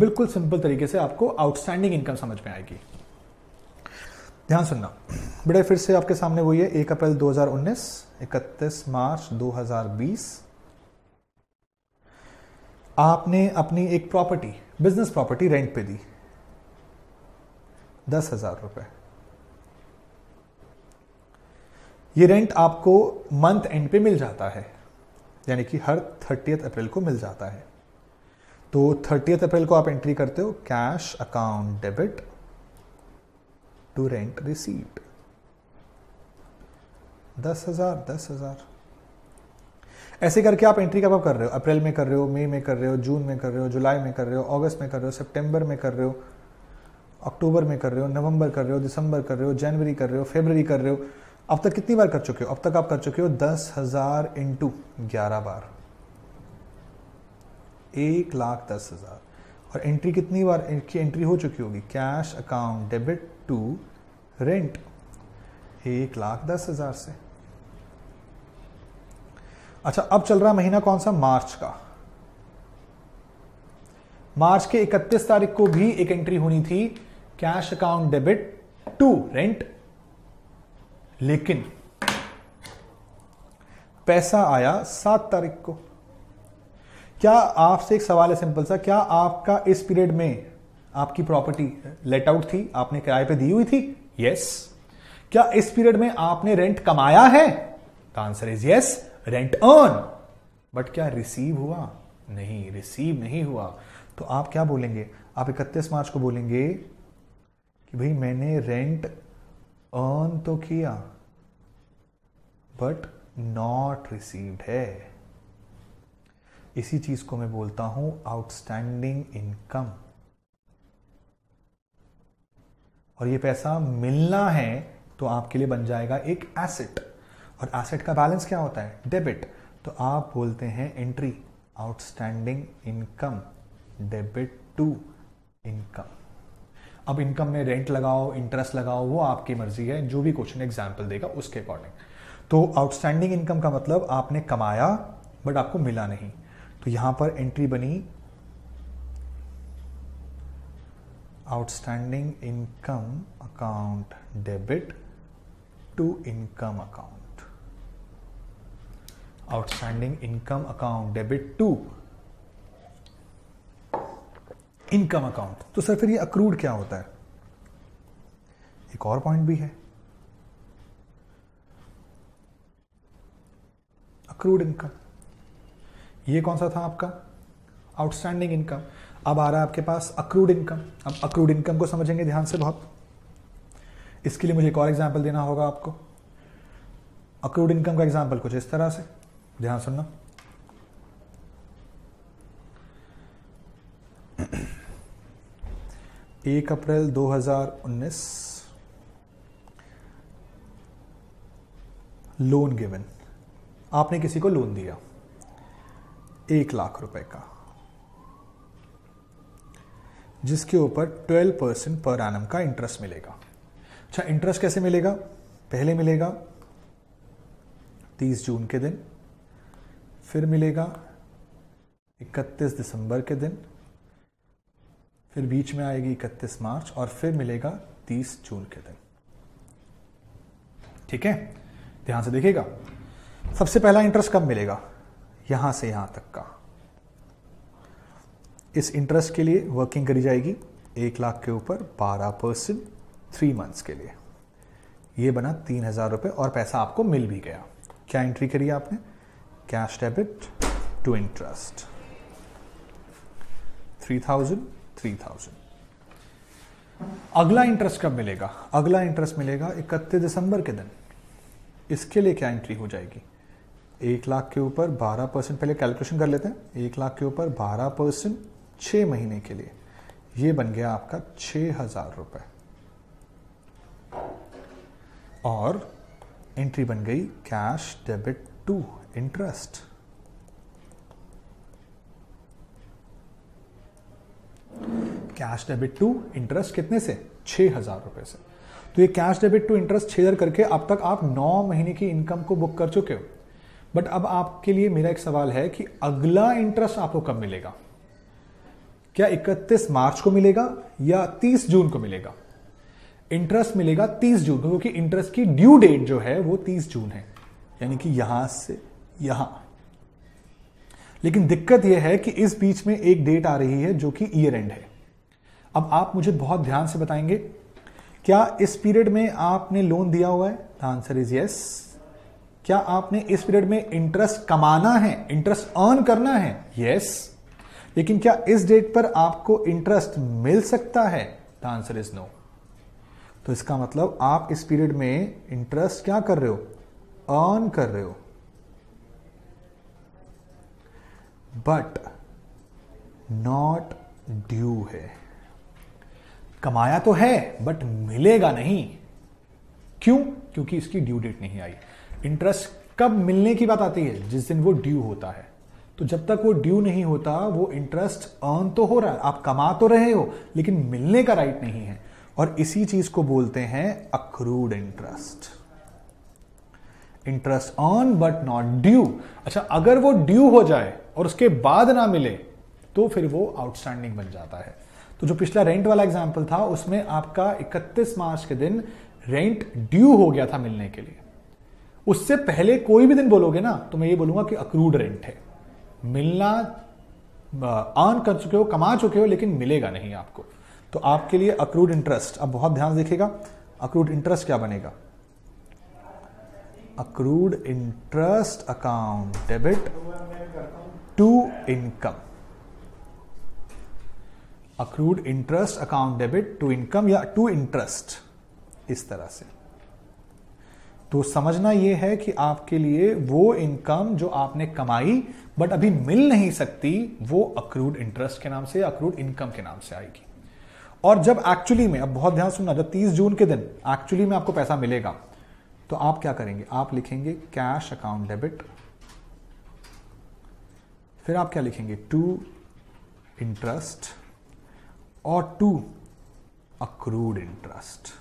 बिल्कुल सिंपल तरीके से आपको आउटस्टैंडिंग इनकम समझ में आएगी। ध्यान सुनना बेटा, फिर से आपके सामने वही है, एक अप्रैल दो हज़ार उन्नीस, इकतीस मार्च दो हज़ार बीस। आपने अपनी एक प्रॉपर्टी, बिजनेस प्रॉपर्टी रेंट पे दी दस हजार रुपए। ये रेंट आपको मंथ एंड पे मिल जाता है, यानी कि हर थर्टियथ अप्रैल को मिल जाता है। तो थर्टियथ अप्रैल को आप एंट्री करते हो cash account debit to rent received, दस हजार दस हजार। ऐसे करके आप एंट्री कब कर रहे हो, अप्रैल में कर रहे हो, मई में कर रहे हो, जून में कर रहे हो, जुलाई में कर रहे हो, अगस्त में कर रहे हो, सितंबर में कर रहे हो, अक्टूबर में कर रहे हो, नवंबर कर रहे हो, दिसंबर कर रहे हो, जनवरी कर रहे हो, फरवरी कर रहे हो। अब तक कितनी बार कर चुके हो? अब तक आप कर चुके हो दस हजार इंटू ग्यारह बार, एक लाख दस हजार। और एंट्री कितनी बार की एंट्री हो चुकी होगी, cash account debit to rent एक लाख दस हजार से। अच्छा, अब चल रहा महीना कौन सा, मार्च का। मार्च के इकतीस तारीख को भी एक एंट्री होनी थी cash account debit to rent, लेकिन पैसा आया सात तारीख को। क्या आपसे एक सवाल है सिंपल सा, क्या आपका इस पीरियड में आपकी प्रॉपर्टी लेट आउट थी, आपने किराए पे दी हुई थी? यस। क्या इस पीरियड में आपने रेंट कमाया है? The answer is yes, rent earn. But क्या रिसीव हुआ? नहीं, रिसीव नहीं हुआ। तो आप क्या बोलेंगे, आप इकतीस मार्च को बोलेंगे कि भाई मैंने रेंट अर्न तो किया बट नॉट रिसीव्ड है। इसी चीज को मैं बोलता हूं आउटस्टैंडिंग इनकम, और ये पैसा मिलना है तो आपके लिए बन जाएगा एक एसेट, और एसेट का बैलेंस क्या होता है, डेबिट। तो आप बोलते हैं entry outstanding income debit to income. अब इनकम में रेंट लगाओ, इंटरेस्ट लगाओ, वो आपकी मर्जी है, जो भी क्वेश्चन एग्जाम्पल देगा उसके अकॉर्डिंग। तो आउटस्टैंडिंग इनकम का मतलब आपने कमाया बट आपको मिला नहीं, तो यहां पर एंट्री बनी outstanding income account debit to income account, outstanding income account debit to income account. तो सर फिर ये अक्रूड क्या होता है? एक और पॉइंट भी है, अक्रूड इनकम, ये कौन सा था आपका? Outstanding income. अब आ रहा है आपके पास अक्रूड इनकम। अब अक्रूड इनकम को समझेंगे ध्यान से बहुत, इसके लिए मुझे एक और एग्जाम्पल देना होगा आपको। अक्रूड इनकम का एग्जाम्पल कुछ इस तरह से, ध्यान सुनना। एक अप्रैल दो हज़ार उन्नीस लोन गिवन, आपने किसी को लोन दिया एक लाख रुपए का, जिसके ऊपर बारह परसेंट पर एनम का इंटरेस्ट मिलेगा। अच्छा, इंटरेस्ट कैसे मिलेगा? पहले मिलेगा तीस जून के दिन, फिर मिलेगा इकतीस दिसंबर के दिन, फिर बीच में आएगी इकतीस मार्च और फिर मिलेगा तीस जून के दिन। ठीक है, ध्यान से देखिएगा। सबसे पहला इंटरेस्ट कब मिलेगा? यहां से यहां तक का। इस इंटरेस्ट के लिए वर्किंग करी जाएगी एक लाख के ऊपर बारह परसेंट थ्री मंथ्स के लिए, ये बना तीन हज़ार रुपये और पैसा आपको मिल भी गया। क्या एंट्री करी आपने? Cash debit to interest three thousand three thousand. अगला इंटरेस्ट कब मिलेगा? अगला इंटरेस्ट मिलेगा इकतीस दिसंबर के दिन। इसके लिए क्या एंट्री हो जाएगी? एक लाख के ऊपर बारह परसेंट, पहले कैलकुलेशन कर लेते हैं। एक लाख के ऊपर बारह परसेंट छः महीने के लिए, ये बन गया आपका छः हजार रुपये और एंट्री बन गई cash debit to interest. Cash debit to interest कितने से? छः हजार रुपये से। तो ये कैश डेबिट टू इंटरेस्ट छः हजार करके अब तक आप नौ महीने की इनकम को बुक कर चुके हो। बट अब आपके लिए मेरा एक सवाल है कि अगला इंटरेस्ट आपको कब मिलेगा? क्या इकतीस मार्च को मिलेगा या तीस जून को मिलेगा? इंटरेस्ट मिलेगा तीस जून को, क्योंकि इंटरेस्ट की ड्यू डेट जो है वो तीस जून है, यानी कि यहां से यहां। लेकिन दिक्कत यह है कि इस बीच में एक डेट आ रही है जो कि ईयर एंड है। अब आप मुझे बहुत ध्यान से बताएंगे, क्या इस पीरियड में आपने लोन दिया हुआ है? The answer is yes. क्या आपने इस पीरियड में इंटरेस्ट कमाना है, इंटरेस्ट अर्न करना है? यस। लेकिन क्या इस डेट पर आपको इंटरेस्ट मिल सकता है? The answer is no. तो इसका मतलब आप इस पीरियड में इंटरेस्ट क्या कर रहे हो? अर्न कर रहे हो, बट नॉट ड्यू है। कमाया तो है बट मिलेगा नहीं। क्यों? क्योंकि इसकी ड्यू डेट नहीं आई। इंटरेस्ट कब मिलने की बात आती है? जिस दिन वो ड्यू होता है। तो जब तक वो ड्यू नहीं होता, वो इंटरेस्ट अर्न तो हो रहा है, आप कमा तो रहे हो, लेकिन मिलने का राइट नहीं है। और इसी चीज को बोलते हैं accrued interest, interest earn but not due. अच्छा, अगर वो ड्यू हो जाए और उसके बाद ना मिले तो फिर वो आउटस्टैंडिंग बन जाता है। तो जो पिछला रेंट वाला एग्जाम्पल था उसमें आपका इकतीस मार्च के दिन रेंट ड्यू हो गया था मिलने के लिए। उससे पहले कोई भी दिन बोलोगे ना तो मैं ये बोलूंगा कि अक्रूड रेंट है। मिलना अर्न कर चुके हो, कमा चुके हो, लेकिन मिलेगा नहीं आपको। तो आपके लिए अक्रूड इंटरेस्ट, अब बहुत ध्यान से देखिएगा, अक्रूड इंटरेस्ट क्या बनेगा? Accrued interest account debit to income, accrued interest account debit to income या टू इंटरेस्ट, इस तरह से। तो समझना यह है कि आपके लिए वो इनकम जो आपने कमाई बट अभी मिल नहीं सकती, वो अक्रूड इंटरेस्ट के नाम से, अक्रूड इनकम के नाम से आएगी। और जब एक्चुअली में, अब बहुत ध्यान सुनना, जब तीस जून के दिन एक्चुअली में आपको पैसा मिलेगा तो आप क्या करेंगे? आप लिखेंगे कैश अकाउंट डेबिट, फिर आप क्या लिखेंगे? टू इंटरेस्ट और टू अक्रूड इंटरेस्ट।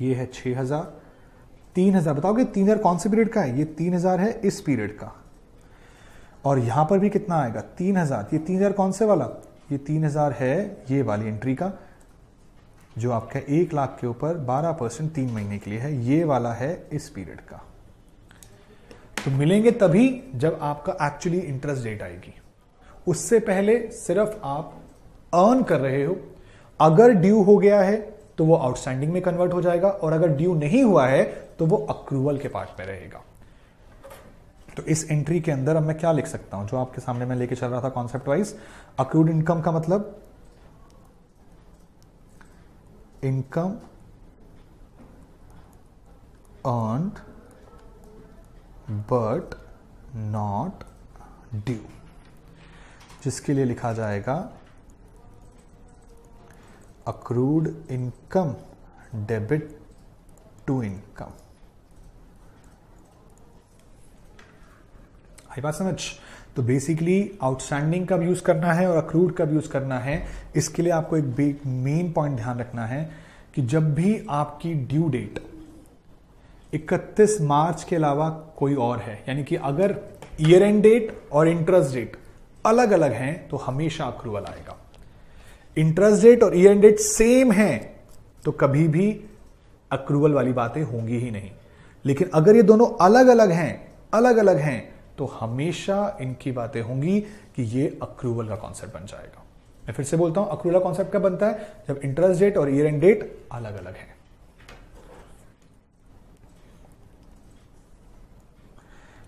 ये है छह हजार तीन हजार बताओगे तीन हजार कौन से पीरियड का है, ये तीन हजार है इस पीरियड का। और यहां पर भी कितना आएगा तीन हजार, ये तीन हजार कौन से वाला, ये तीन हजार है ये वाली एंट्री का जो आपका एक लाख के ऊपर बारह परसेंट तीन महीने के लिए है, ये वाला है इस पीरियड का। तो मिलेंगे तभी जब आपका एक्चुअली इंटरेस्ट डेट आएगी, उससे पहले सिर्फ आप अर्न कर रहे हो। अगर ड्यू हो गया है तो वो आउटस्टैंडिंग में कन्वर्ट हो जाएगा, और अगर ड्यू नहीं हुआ है तो वो अक्रूवल के पार्ट में रहेगा। तो इस एंट्री के अंदर अब मैं क्या लिख सकता हूं, जो आपके सामने मैं लेके चल रहा था कॉन्सेप्ट वाइज, अक्रूड इनकम का मतलब income earned but not due, जिसके लिए लिखा जाएगा accrued income debit to income. आई बात समझ? तो बेसिकली आउटस्टैंडिंग का भी यूज करना है और अक्रूड का भी यूज करना है। इसके लिए आपको एक बिग मेन पॉइंट ध्यान रखना है कि जब भी आपकी ड्यू डेट इकतीस मार्च के अलावा कोई और है, यानी कि अगर ईयर एंड डेट और इंटरेस्ट डेट अलग अलग हैं तो हमेशा अक्रूवल आएगा। इंटरेस्ट डेट और ईयर एंड डेट सेम है तो कभी भी अक्रूवल वाली बातें होंगी ही नहीं, लेकिन अगर ये दोनों अलग अलग हैं अलग अलग हैं तो हमेशा इनकी बातें होंगी कि ये अक्रूवल का कॉन्सेप्ट बन जाएगा। मैं फिर से बोलता हूं, अक्रूवल का कॉन्सेप्ट कब बनता है, जब इंटरेस्ट डेट और ईयर एंड डेट अलग अलग है।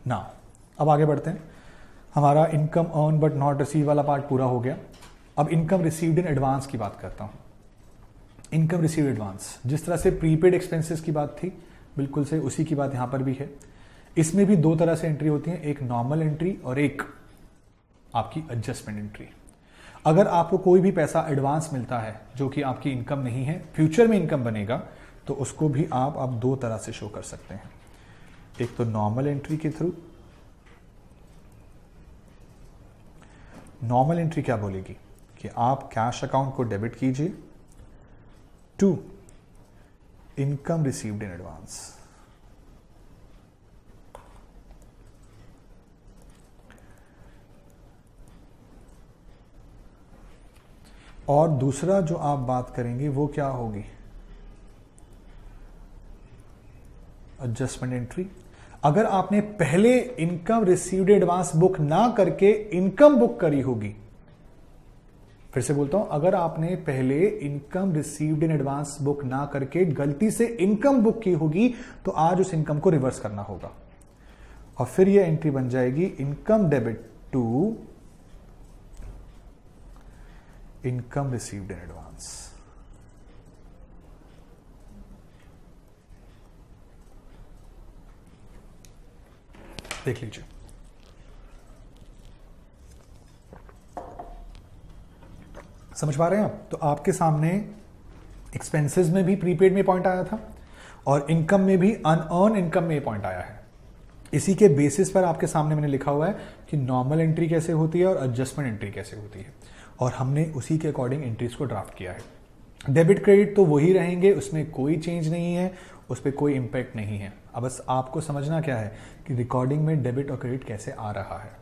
ना अब आगे बढ़ते हैं, हमारा income earn but not receive वाला पार्ट पूरा हो गया। अब इनकम रिसीव्ड इन एडवांस की बात करता हूं। इनकम रिसीव्ड एडवांस, जिस तरह से प्रीपेड एक्सपेंसेस की बात थी बिल्कुल से उसी की बात यहां पर भी है। इसमें भी दो तरह से एंट्री होती है, एक नॉर्मल एंट्री और एक आपकी एडजस्टमेंट एंट्री। अगर आपको कोई भी पैसा एडवांस मिलता है जो कि आपकी इनकम नहीं है, फ्यूचर में इनकम बनेगा, तो उसको भी आप आप दो तरह से शो कर सकते हैं, एक तो नॉर्मल एंट्री के थ्रू। नॉर्मल एंट्री क्या बोलेगी कि आप कैश अकाउंट को डेबिट कीजिए to income received in advance. और दूसरा जो आप बात करेंगे वो क्या होगी, एडजस्टमेंट एंट्री। अगर आपने पहले इनकम रिसीव्ड एडवांस बुक ना करके इनकम बुक करी होगी, फिर से बोलता हूं, अगर आपने पहले income received in advance book ना करके गलती से इनकम बुक की होगी तो आज उस इनकम को रिवर्स करना होगा, और फिर यह एंट्री बन जाएगी income debit to income received in advance. देख लीजिए, समझ पा रहे हैं आप? तो आपके सामने एक्सपेंसेस में भी प्रीपेड में पॉइंट आया था और इनकम में भी अनअर्न इनकम में पॉइंट आया है। इसी के बेसिस पर आपके सामने मैंने लिखा हुआ है कि नॉर्मल एंट्री कैसे होती है और एडजस्टमेंट एंट्री कैसे होती है, और हमने उसी के अकॉर्डिंग एंट्रीज को ड्राफ्ट किया है। डेबिट क्रेडिट तो वही रहेंगे, उसमें कोई चेंज नहीं है, उस पर कोई इम्पैक्ट नहीं है। अब बस आपको समझना क्या है कि रिकॉर्डिंग में डेबिट और क्रेडिट कैसे आ रहा है।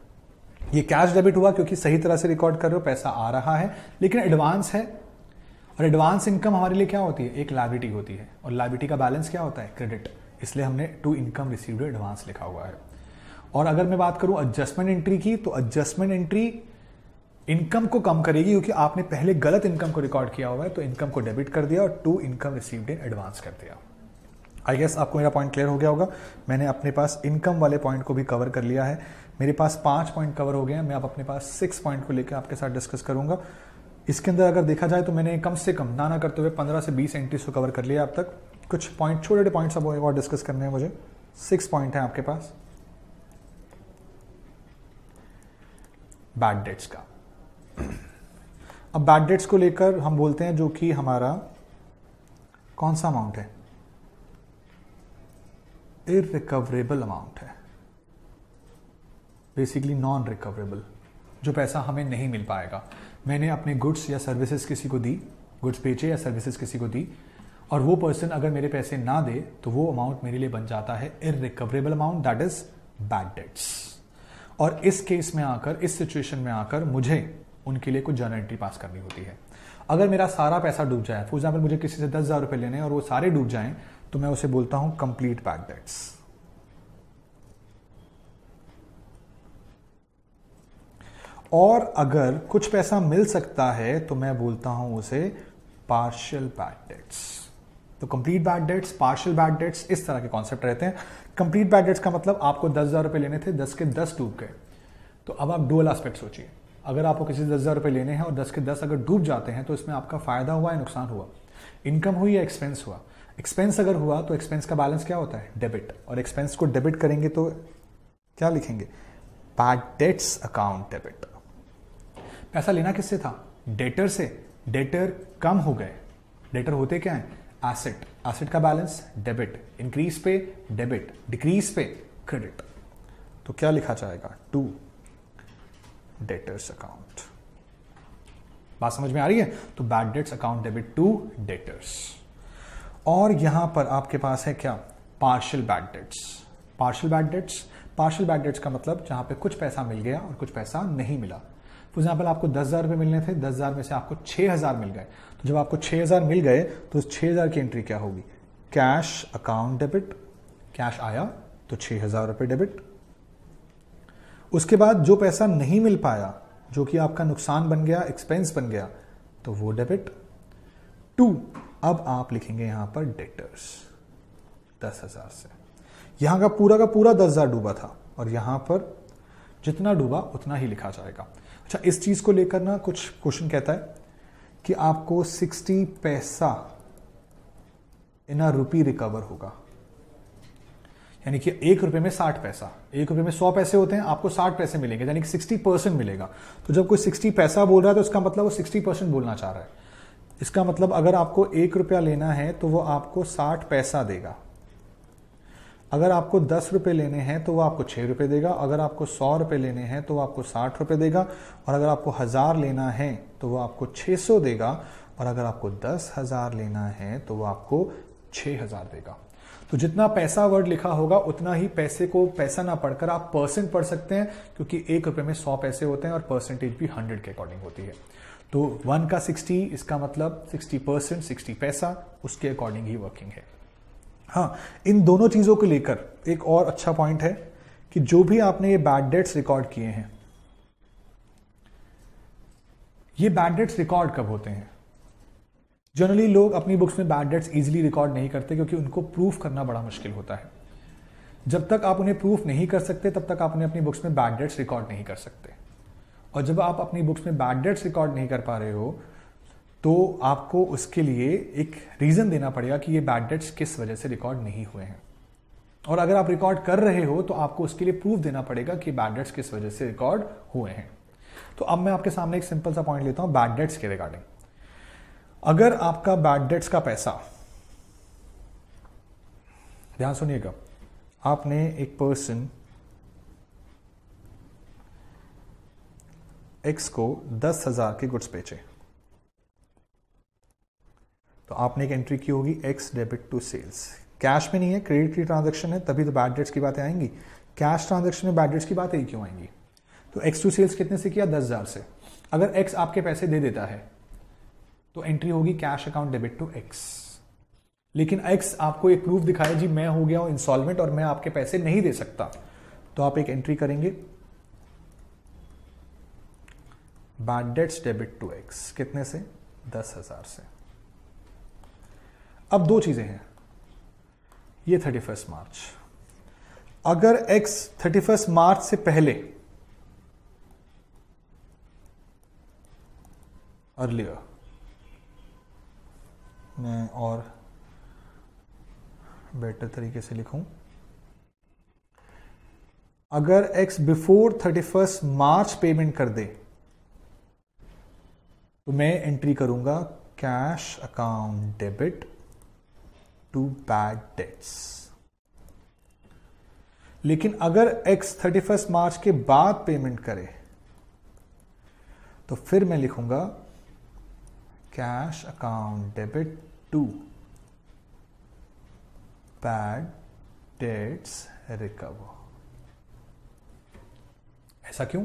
ये कैश डेबिट हुआ क्योंकि सही तरह से रिकॉर्ड कर रहे हो, पैसा आ रहा है, लेकिन एडवांस है, और एडवांस इनकम हमारे लिए क्या होती है, एक लायबिलिटी होती है, और लायबिलिटी का बैलेंस क्या होता है, क्रेडिट। इसलिए हमने टू इनकम रिसीव्ड एडवांस लिखा हुआ है। और अगर मैं बात करूं एडजस्टमेंट एंट्री की, तो एडजस्टमेंट एंट्री इनकम को कम करेगी क्योंकि आपने पहले गलत इनकम को रिकॉर्ड किया हुआ है, तो इनकम को डेबिट कर दिया और to income received in advance कर दिया। आई गेस आपको मेरा पॉइंट क्लियर हो गया होगा। मैंने अपने पास इनकम वाले पॉइंट को भी कवर कर लिया है, मेरे पास पांच पॉइंट कवर हो गए हैं। मैं आप अपने पास सिक्स पॉइंट को लेकर आपके साथ डिस्कस करूंगा। इसके अंदर अगर देखा जाए तो मैंने कम से कम ना ना करते हुए पंद्रह से बीस एंट्रीज को कवर कर लिया अब तक। कुछ पॉइंट छोटे छोटे पॉइंट्स अब और डिस्कस करने हैं मुझे। सिक्स पॉइंट है आपके पास बैड डेट्स का। अब बैड डेट्स को लेकर हम बोलते हैं जो कि हमारा कौन सा अमाउंट है, इररिकवरेबल अमाउंट है, बेसिकली नॉन रिकवरेबल, जो पैसा हमें नहीं मिल पाएगा। मैंने अपने गुड्स या सर्विसेज किसी को दी, गुड्स बेचे या सर्विसेज किसी को दी, और वो पर्सन अगर मेरे पैसे ना दे तो वो अमाउंट मेरे लिए बन जाता है irrecoverable amount, that is bad debts. और इस केस में आकर, इस सिचुएशन में आकर मुझे उनके लिए कुछ जर्नल पास करनी होती है। अगर मेरा सारा पैसा डूब जाए, फॉर एग्जाम्पल मुझे किसी से दस हजार रुपये लेने हैं और वो सारे डूब जाएं, तो मैं उसे बोलता हूं कंप्लीट बैड डेट्स। और अगर कुछ पैसा मिल सकता है तो मैं बोलता हूं उसे पार्शियल बैड डेट्स। तो complete bad debts, partial bad debts, इस तरह के कॉन्सेप्ट रहते हैं। कंप्लीट बैड डेट्स का मतलब आपको दस हजार रुपये लेने थे, दस के दस डूब गए, तो अब आप डुअल एस्पेक्ट सोचिए। अगर आपको किसी से दस हज़ार रुपये लेने हैं और दस के दस अगर डूब जाते हैं तो इसमें आपका फ़ायदा हुआ या नुकसान हुआ, इनकम हुई या एक्सपेंस हुआ। एक्सपेंस अगर हुआ तो एक्सपेंस का बैलेंस क्या होता है? डेबिट। और एक्सपेंस को डेबिट करेंगे तो क्या लिखेंगे? Bad debts account debit. पैसा लेना किससे था? डेटर से। डेटर कम हो गए। डेटर होते क्या हैं? एसेट। एसेट का बैलेंस डेबिट। इंक्रीज पे डेबिट, डिक्रीज पे क्रेडिट। तो क्या लिखा जाएगा? To debtors account. बात समझ में आ रही है? तो bad debts account debit to debtors. और यहां पर आपके पास है क्या? Partial bad debts. Partial bad debts, partial bad debts का मतलब जहां पे कुछ पैसा मिल गया और कुछ पैसा नहीं मिला। फॉर एग्जाम्पल आपको दस हजार रुपये मिलने थे, दस हजार में से आपको छह हजार मिल गए, तो जब आपको छह हजार मिल गए तो उस छह हजार की एंट्री क्या होगी? Cash account debit. कैश आया तो छह हजार रुपये डेबिट। उसके बाद जो पैसा नहीं मिल पाया, जो कि आपका नुकसान बन गया, एक्सपेंस बन गया, तो वो डेबिट टू। अब आप लिखेंगे यहां पर डेटर्स दस हजार से। यहां का पूरा का पूरा दस हजार डूबा था और यहां पर जितना डूबा उतना ही लिखा जाएगा। अच्छा, इस चीज को लेकर ना कुछ क्वेश्चन कहता है कि आपको सिक्सटी पैसा इन अ रुपी रिकवर होगा, यानी कि एक रुपये में साठ पैसा। एक रुपये में सौ पैसे होते हैं, आपको साठ पैसे मिलेंगे, यानी कि सिक्सटी परसेंट मिलेगा। तो जब कोई सिक्सटी पैसा बोल रहा है तो इसका मतलब वो सिक्सटी परसेंट बोलना चाह रहा है। इसका मतलब अगर आपको एक रुपया लेना है तो वो आपको साठ पैसा देगा। अगर आपको दस रुपये लेने हैं तो वो आपको छः रुपये देगा। अगर आपको सौ रुपये लेने हैं तो वो आपको साठ रुपये देगा। और अगर आपको हज़ार लेना है तो वो आपको छः सौ देगा। और अगर आपको दस हज़ार लेना है तो वो आपको छः हज़ार देगा। तो जितना पैसा वर्ड लिखा होगा उतना ही पैसे को पैसा ना पढ़कर आप परसेंट पढ़ सकते हैं, क्योंकि एक रुपए में सौ पैसे होते हैं और परसेंटेज भी हंड्रेड के अकॉर्डिंग होती है। तो वन का सिक्सटी, इसका मतलब सिक्सटी परसेंट, सिक्सटी पैसा, उसके अकॉर्डिंग ही वर्किंग है। हाँ, इन दोनों चीज़ों को लेकर एक और अच्छा पॉइंट है कि जो भी आपने ये बैड डेट्स रिकॉर्ड किए हैं, ये बैड डेट्स रिकॉर्ड कब होते हैं? जनरली लोग अपनी बुक्स में बैड डेट्स ईजिली रिकॉर्ड नहीं करते क्योंकि उनको प्रूफ करना बड़ा मुश्किल होता है। जब तक आप उन्हें प्रूफ नहीं कर सकते तब तक आप उन्हें अपनी बुक्स में बैड डेट्स रिकॉर्ड नहीं कर सकते। और जब आप अपनी बुक्स में बैड डेट्स रिकॉर्ड नहीं कर पा रहे हो तो आपको उसके लिए एक रीज़न देना पड़ेगा कि ये बैड डेट्स किस वजह से रिकॉर्ड नहीं हुए हैं। और अगर आप रिकॉर्ड कर रहे हो तो आपको उसके लिए प्रूफ देना पड़ेगा कि बैड डेट्स किस वजह से रिकॉर्ड हुए हैं। तो अब मैं आपके सामने एक सिंपल सा पॉइंट लेता हूँ बैड डेट्स के रिगार्डिंग। अगर आपका बैड डेट्स का पैसा, ध्यान सुनिएगा, आपने एक पर्सन एक्स को दस हजार के गुड्स बेचे, तो आपने एक एंट्री की होगी X debit to sales. Cash में नहीं है, क्रेडिट की ट्रांजैक्शन है, तभी तो बैड डेट्स की बातें आएंगी। कैश ट्रांजैक्शन में बैड डेट्स की बातें ही क्यों आएंगी? तो एक्स टू सेल्स कितने से किया? दस हजार से। अगर एक्स आपके पैसे दे देता है तो एंट्री होगी cash account debit to X. लेकिन एक्स आपको एक प्रूफ दिखाया, जी मैं हो गया हूं इंसॉल्वेंट और मैं आपके पैसे नहीं दे सकता, तो आप एक एंट्री करेंगे bad debts debit to X. कितने से? दस हजार से। अब दो चीजें हैं, ये थर्टी फर्स्ट मार्च। अगर एक्स थर्टी फर्स्ट मार्च से पहले अर्लियर मैं और बेटर तरीके से लिखूं, अगर x before thirty first March payment कर दे तो मैं एंट्री करूंगा cash account debit to bad debts. लेकिन अगर x थर्टी फर्स्ट मार्च के बाद पेमेंट करे तो फिर मैं लिखूंगा cash account debit to bad debts recover. ऐसा क्यों?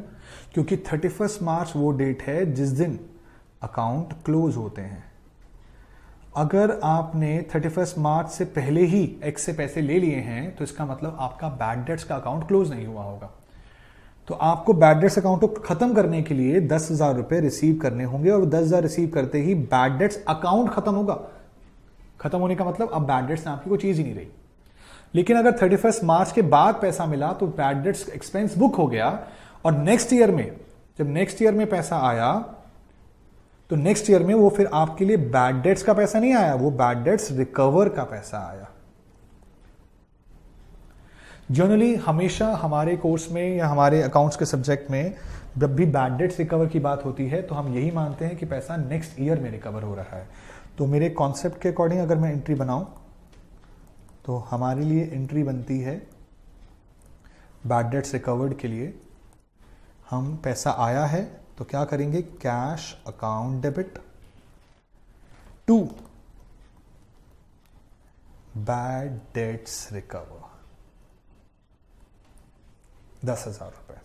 क्योंकि इकतीस मार्च वो डेट है जिस दिन अकाउंट क्लोज होते हैं. अगर आपने इकतीस मार्च से पहले ही एक्स से पैसे ले लिए हैं तो इसका मतलब आपका बैड डेट्स का अकाउंट क्लोज नहीं हुआ होगा. तो आपको बैड डेट्स अकाउंट को खत्म करने के लिए दस हजार रुपए रिसीव करने होंगे और दस हजार रिसीव करते ही बैड डेट्स अकाउंट खत्म होगा. खत्म होने का मतलब अब बैड डेट्स आपकी कोई चीज ही नहीं रही. लेकिन अगर थर्टी फर्स्ट मार्च के बाद पैसा मिला तो बैड डेट्स एक्सपेंस बुक हो गया और नेक्स्ट ईयर में जब नेक्स्ट ईयर में पैसा आया तो नेक्स्ट ईयर में वो फिर आपके लिए बैड डेट्स का पैसा नहीं आया, वो बैड डेट्स रिकवर का पैसा आया. जनरली हमेशा हमारे कोर्स में या हमारे अकाउंट्स के सब्जेक्ट में जब भी बैड डेट्स रिकवर की बात होती है तो हम यही मानते हैं कि पैसा नेक्स्ट ईयर में रिकवर हो रहा है. तो मेरे कॉन्सेप्ट के अकॉर्डिंग अगर मैं एंट्री बनाऊं तो हमारे लिए एंट्री बनती है बैड डेट्स रिकवर्ड के लिए हम पैसा आया है तो क्या करेंगे, cash account debit to bad debts recover दस हजार रुपए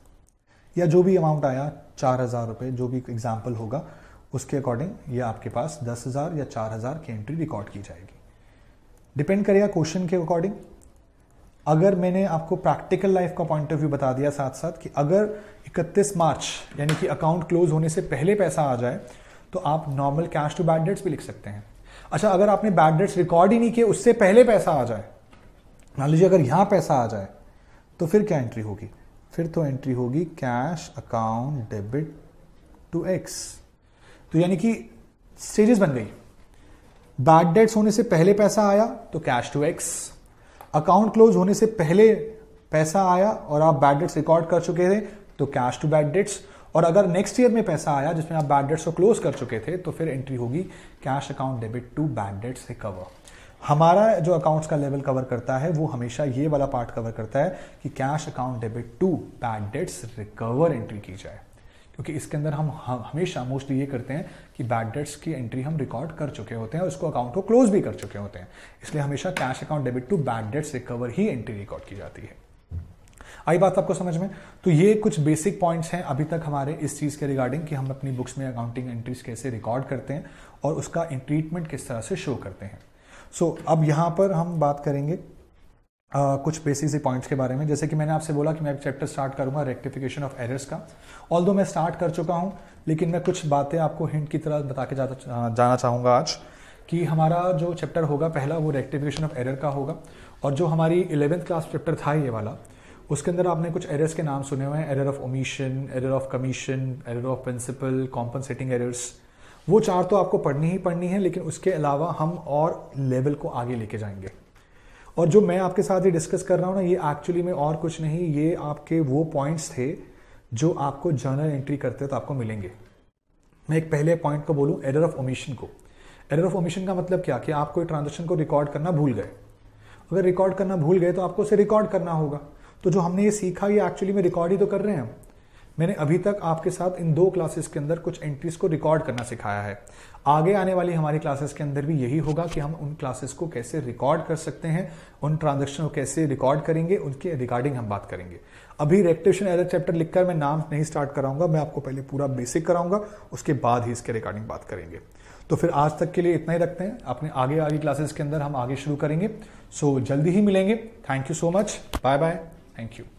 या जो भी अमाउंट आया चार हजार रुपए जो भी एग्जाम्पल होगा उसके अकॉर्डिंग ये आपके पास दस हजार या चार हजार की एंट्री रिकॉर्ड की जाएगी. डिपेंड करेगा क्वेश्चन के अकॉर्डिंग. अगर मैंने आपको प्रैक्टिकल लाइफ का पॉइंट ऑफ व्यू बता दिया साथ साथ कि अगर इकतीस मार्च यानी कि अकाउंट क्लोज होने से पहले पैसा आ जाए तो आप normal cash to bad debts भी लिख सकते हैं. अच्छा, अगर आपने बैड डेट्स रिकॉर्ड ही नहीं किए उससे पहले पैसा आ जाए, मान लीजिए अगर यहाँ पैसा आ जाए तो फिर क्या एंट्री होगी? फिर तो एंट्री होगी cash account debit to X. तो यानी कि स्टेजेस बन गई. बैड डेट्स होने से पहले पैसा आया तो cash to X, account close होने से पहले पैसा आया और आप बैड डेट्स रिकॉर्ड कर चुके थे तो कैश टू बैड डेट्स, और अगर नेक्स्ट ईयर में पैसा आया जिसमें आप बैड डेट्स को क्लोज कर चुके थे तो फिर एंट्री होगी cash account debit to bad debts recover. हमारा जो अकाउंट्स का लेवल कवर करता है वो हमेशा ये वाला पार्ट कवर करता है कि cash account debit to bad debts recover entry की जाए, क्योंकि इसके अंदर हम हमेशा मोस्टली ये करते हैं कि बैड डेट्स की एंट्री हम रिकॉर्ड कर चुके होते हैं और उसको अकाउंट को क्लोज भी कर चुके होते हैं. इसलिए हमेशा cash account debit to bad debts recover ही एंट्री रिकॉर्ड की जाती है. आई बात आपको समझ में? तो ये कुछ बेसिक पॉइंट्स हैं अभी तक हमारे इस चीज़ के रिगार्डिंग कि हम अपनी बुक्स में अकाउंटिंग एंट्रीज कैसे रिकॉर्ड करते हैं और उसका ट्रीटमेंट किस तरह से शो करते हैं. सो so, अब यहाँ पर हम बात करेंगे आ, कुछ बेसिक से पॉइंट्स के बारे में. जैसे कि मैंने आपसे बोला कि मैं एक चैप्टर स्टार्ट करूँगा रेक्टिफिकेशन ऑफ एरर्स का. ऑल्दो मैं स्टार्ट कर चुका हूँ लेकिन मैं कुछ बातें आपको हिंट की तरह बता के जाता जाना चाहूँगा आज कि हमारा जो चैप्टर होगा पहला वो रेक्टिफिकेशन ऑफ एरर का होगा. और जो हमारी इलेवेंथ क्लास चैप्टर था ये वाला, उसके अंदर आपने कुछ एरर्स के नाम सुने हुए हैं, error of omission, error of commission, error of principle, compensating errors. वो चार तो आपको पढ़नी ही पढ़नी है, लेकिन उसके अलावा हम और लेवल को आगे लेके जाएंगे. और जो मैं आपके साथ ये डिस्कस कर रहा हूँ ना, ये एक्चुअली में और कुछ नहीं, ये आपके वो पॉइंट्स थे जो आपको जर्नल एंट्री करते हो तो आपको मिलेंगे. मैं एक पहले पॉइंट को बोलूँ, एरर ऑफ ओमिशन को. एरर ऑफ ओमिशन का मतलब क्या कि आप कोई ट्रांजेक्शन को रिकॉर्ड करना भूल गए. अगर रिकॉर्ड करना भूल गए तो आपको उसे रिकॉर्ड करना होगा. तो जो हमने ये सीखा ये एक्चुअली में रिकॉर्ड ही तो कर रहे हैं हम. मैंने अभी तक आपके साथ इन दो क्लासेस के अंदर कुछ एंट्रीज को रिकॉर्ड करना सिखाया है. आगे आने वाली हमारी क्लासेस के अंदर भी यही होगा कि हम उन क्लासेस को कैसे रिकॉर्ड कर सकते हैं, उन ट्रांजैक्शन को कैसे रिकॉर्ड करेंगे, उनके रिगार्डिंग हम बात करेंगे. अभी रेक्टिफिकेशन एरर चैप्टर लिखकर मैं नाम नहीं स्टार्ट कराऊंगा, मैं आपको पहले पूरा बेसिक कराऊंगा, उसके बाद ही इसके रिगार्डिंग बात करेंगे. तो फिर आज तक के लिए इतना ही रखते हैं. अपने आगे आगे क्लासेस के अंदर हम आगे शुरू करेंगे. सो जल्दी ही मिलेंगे. Thank you so much. Bye bye. Thank you.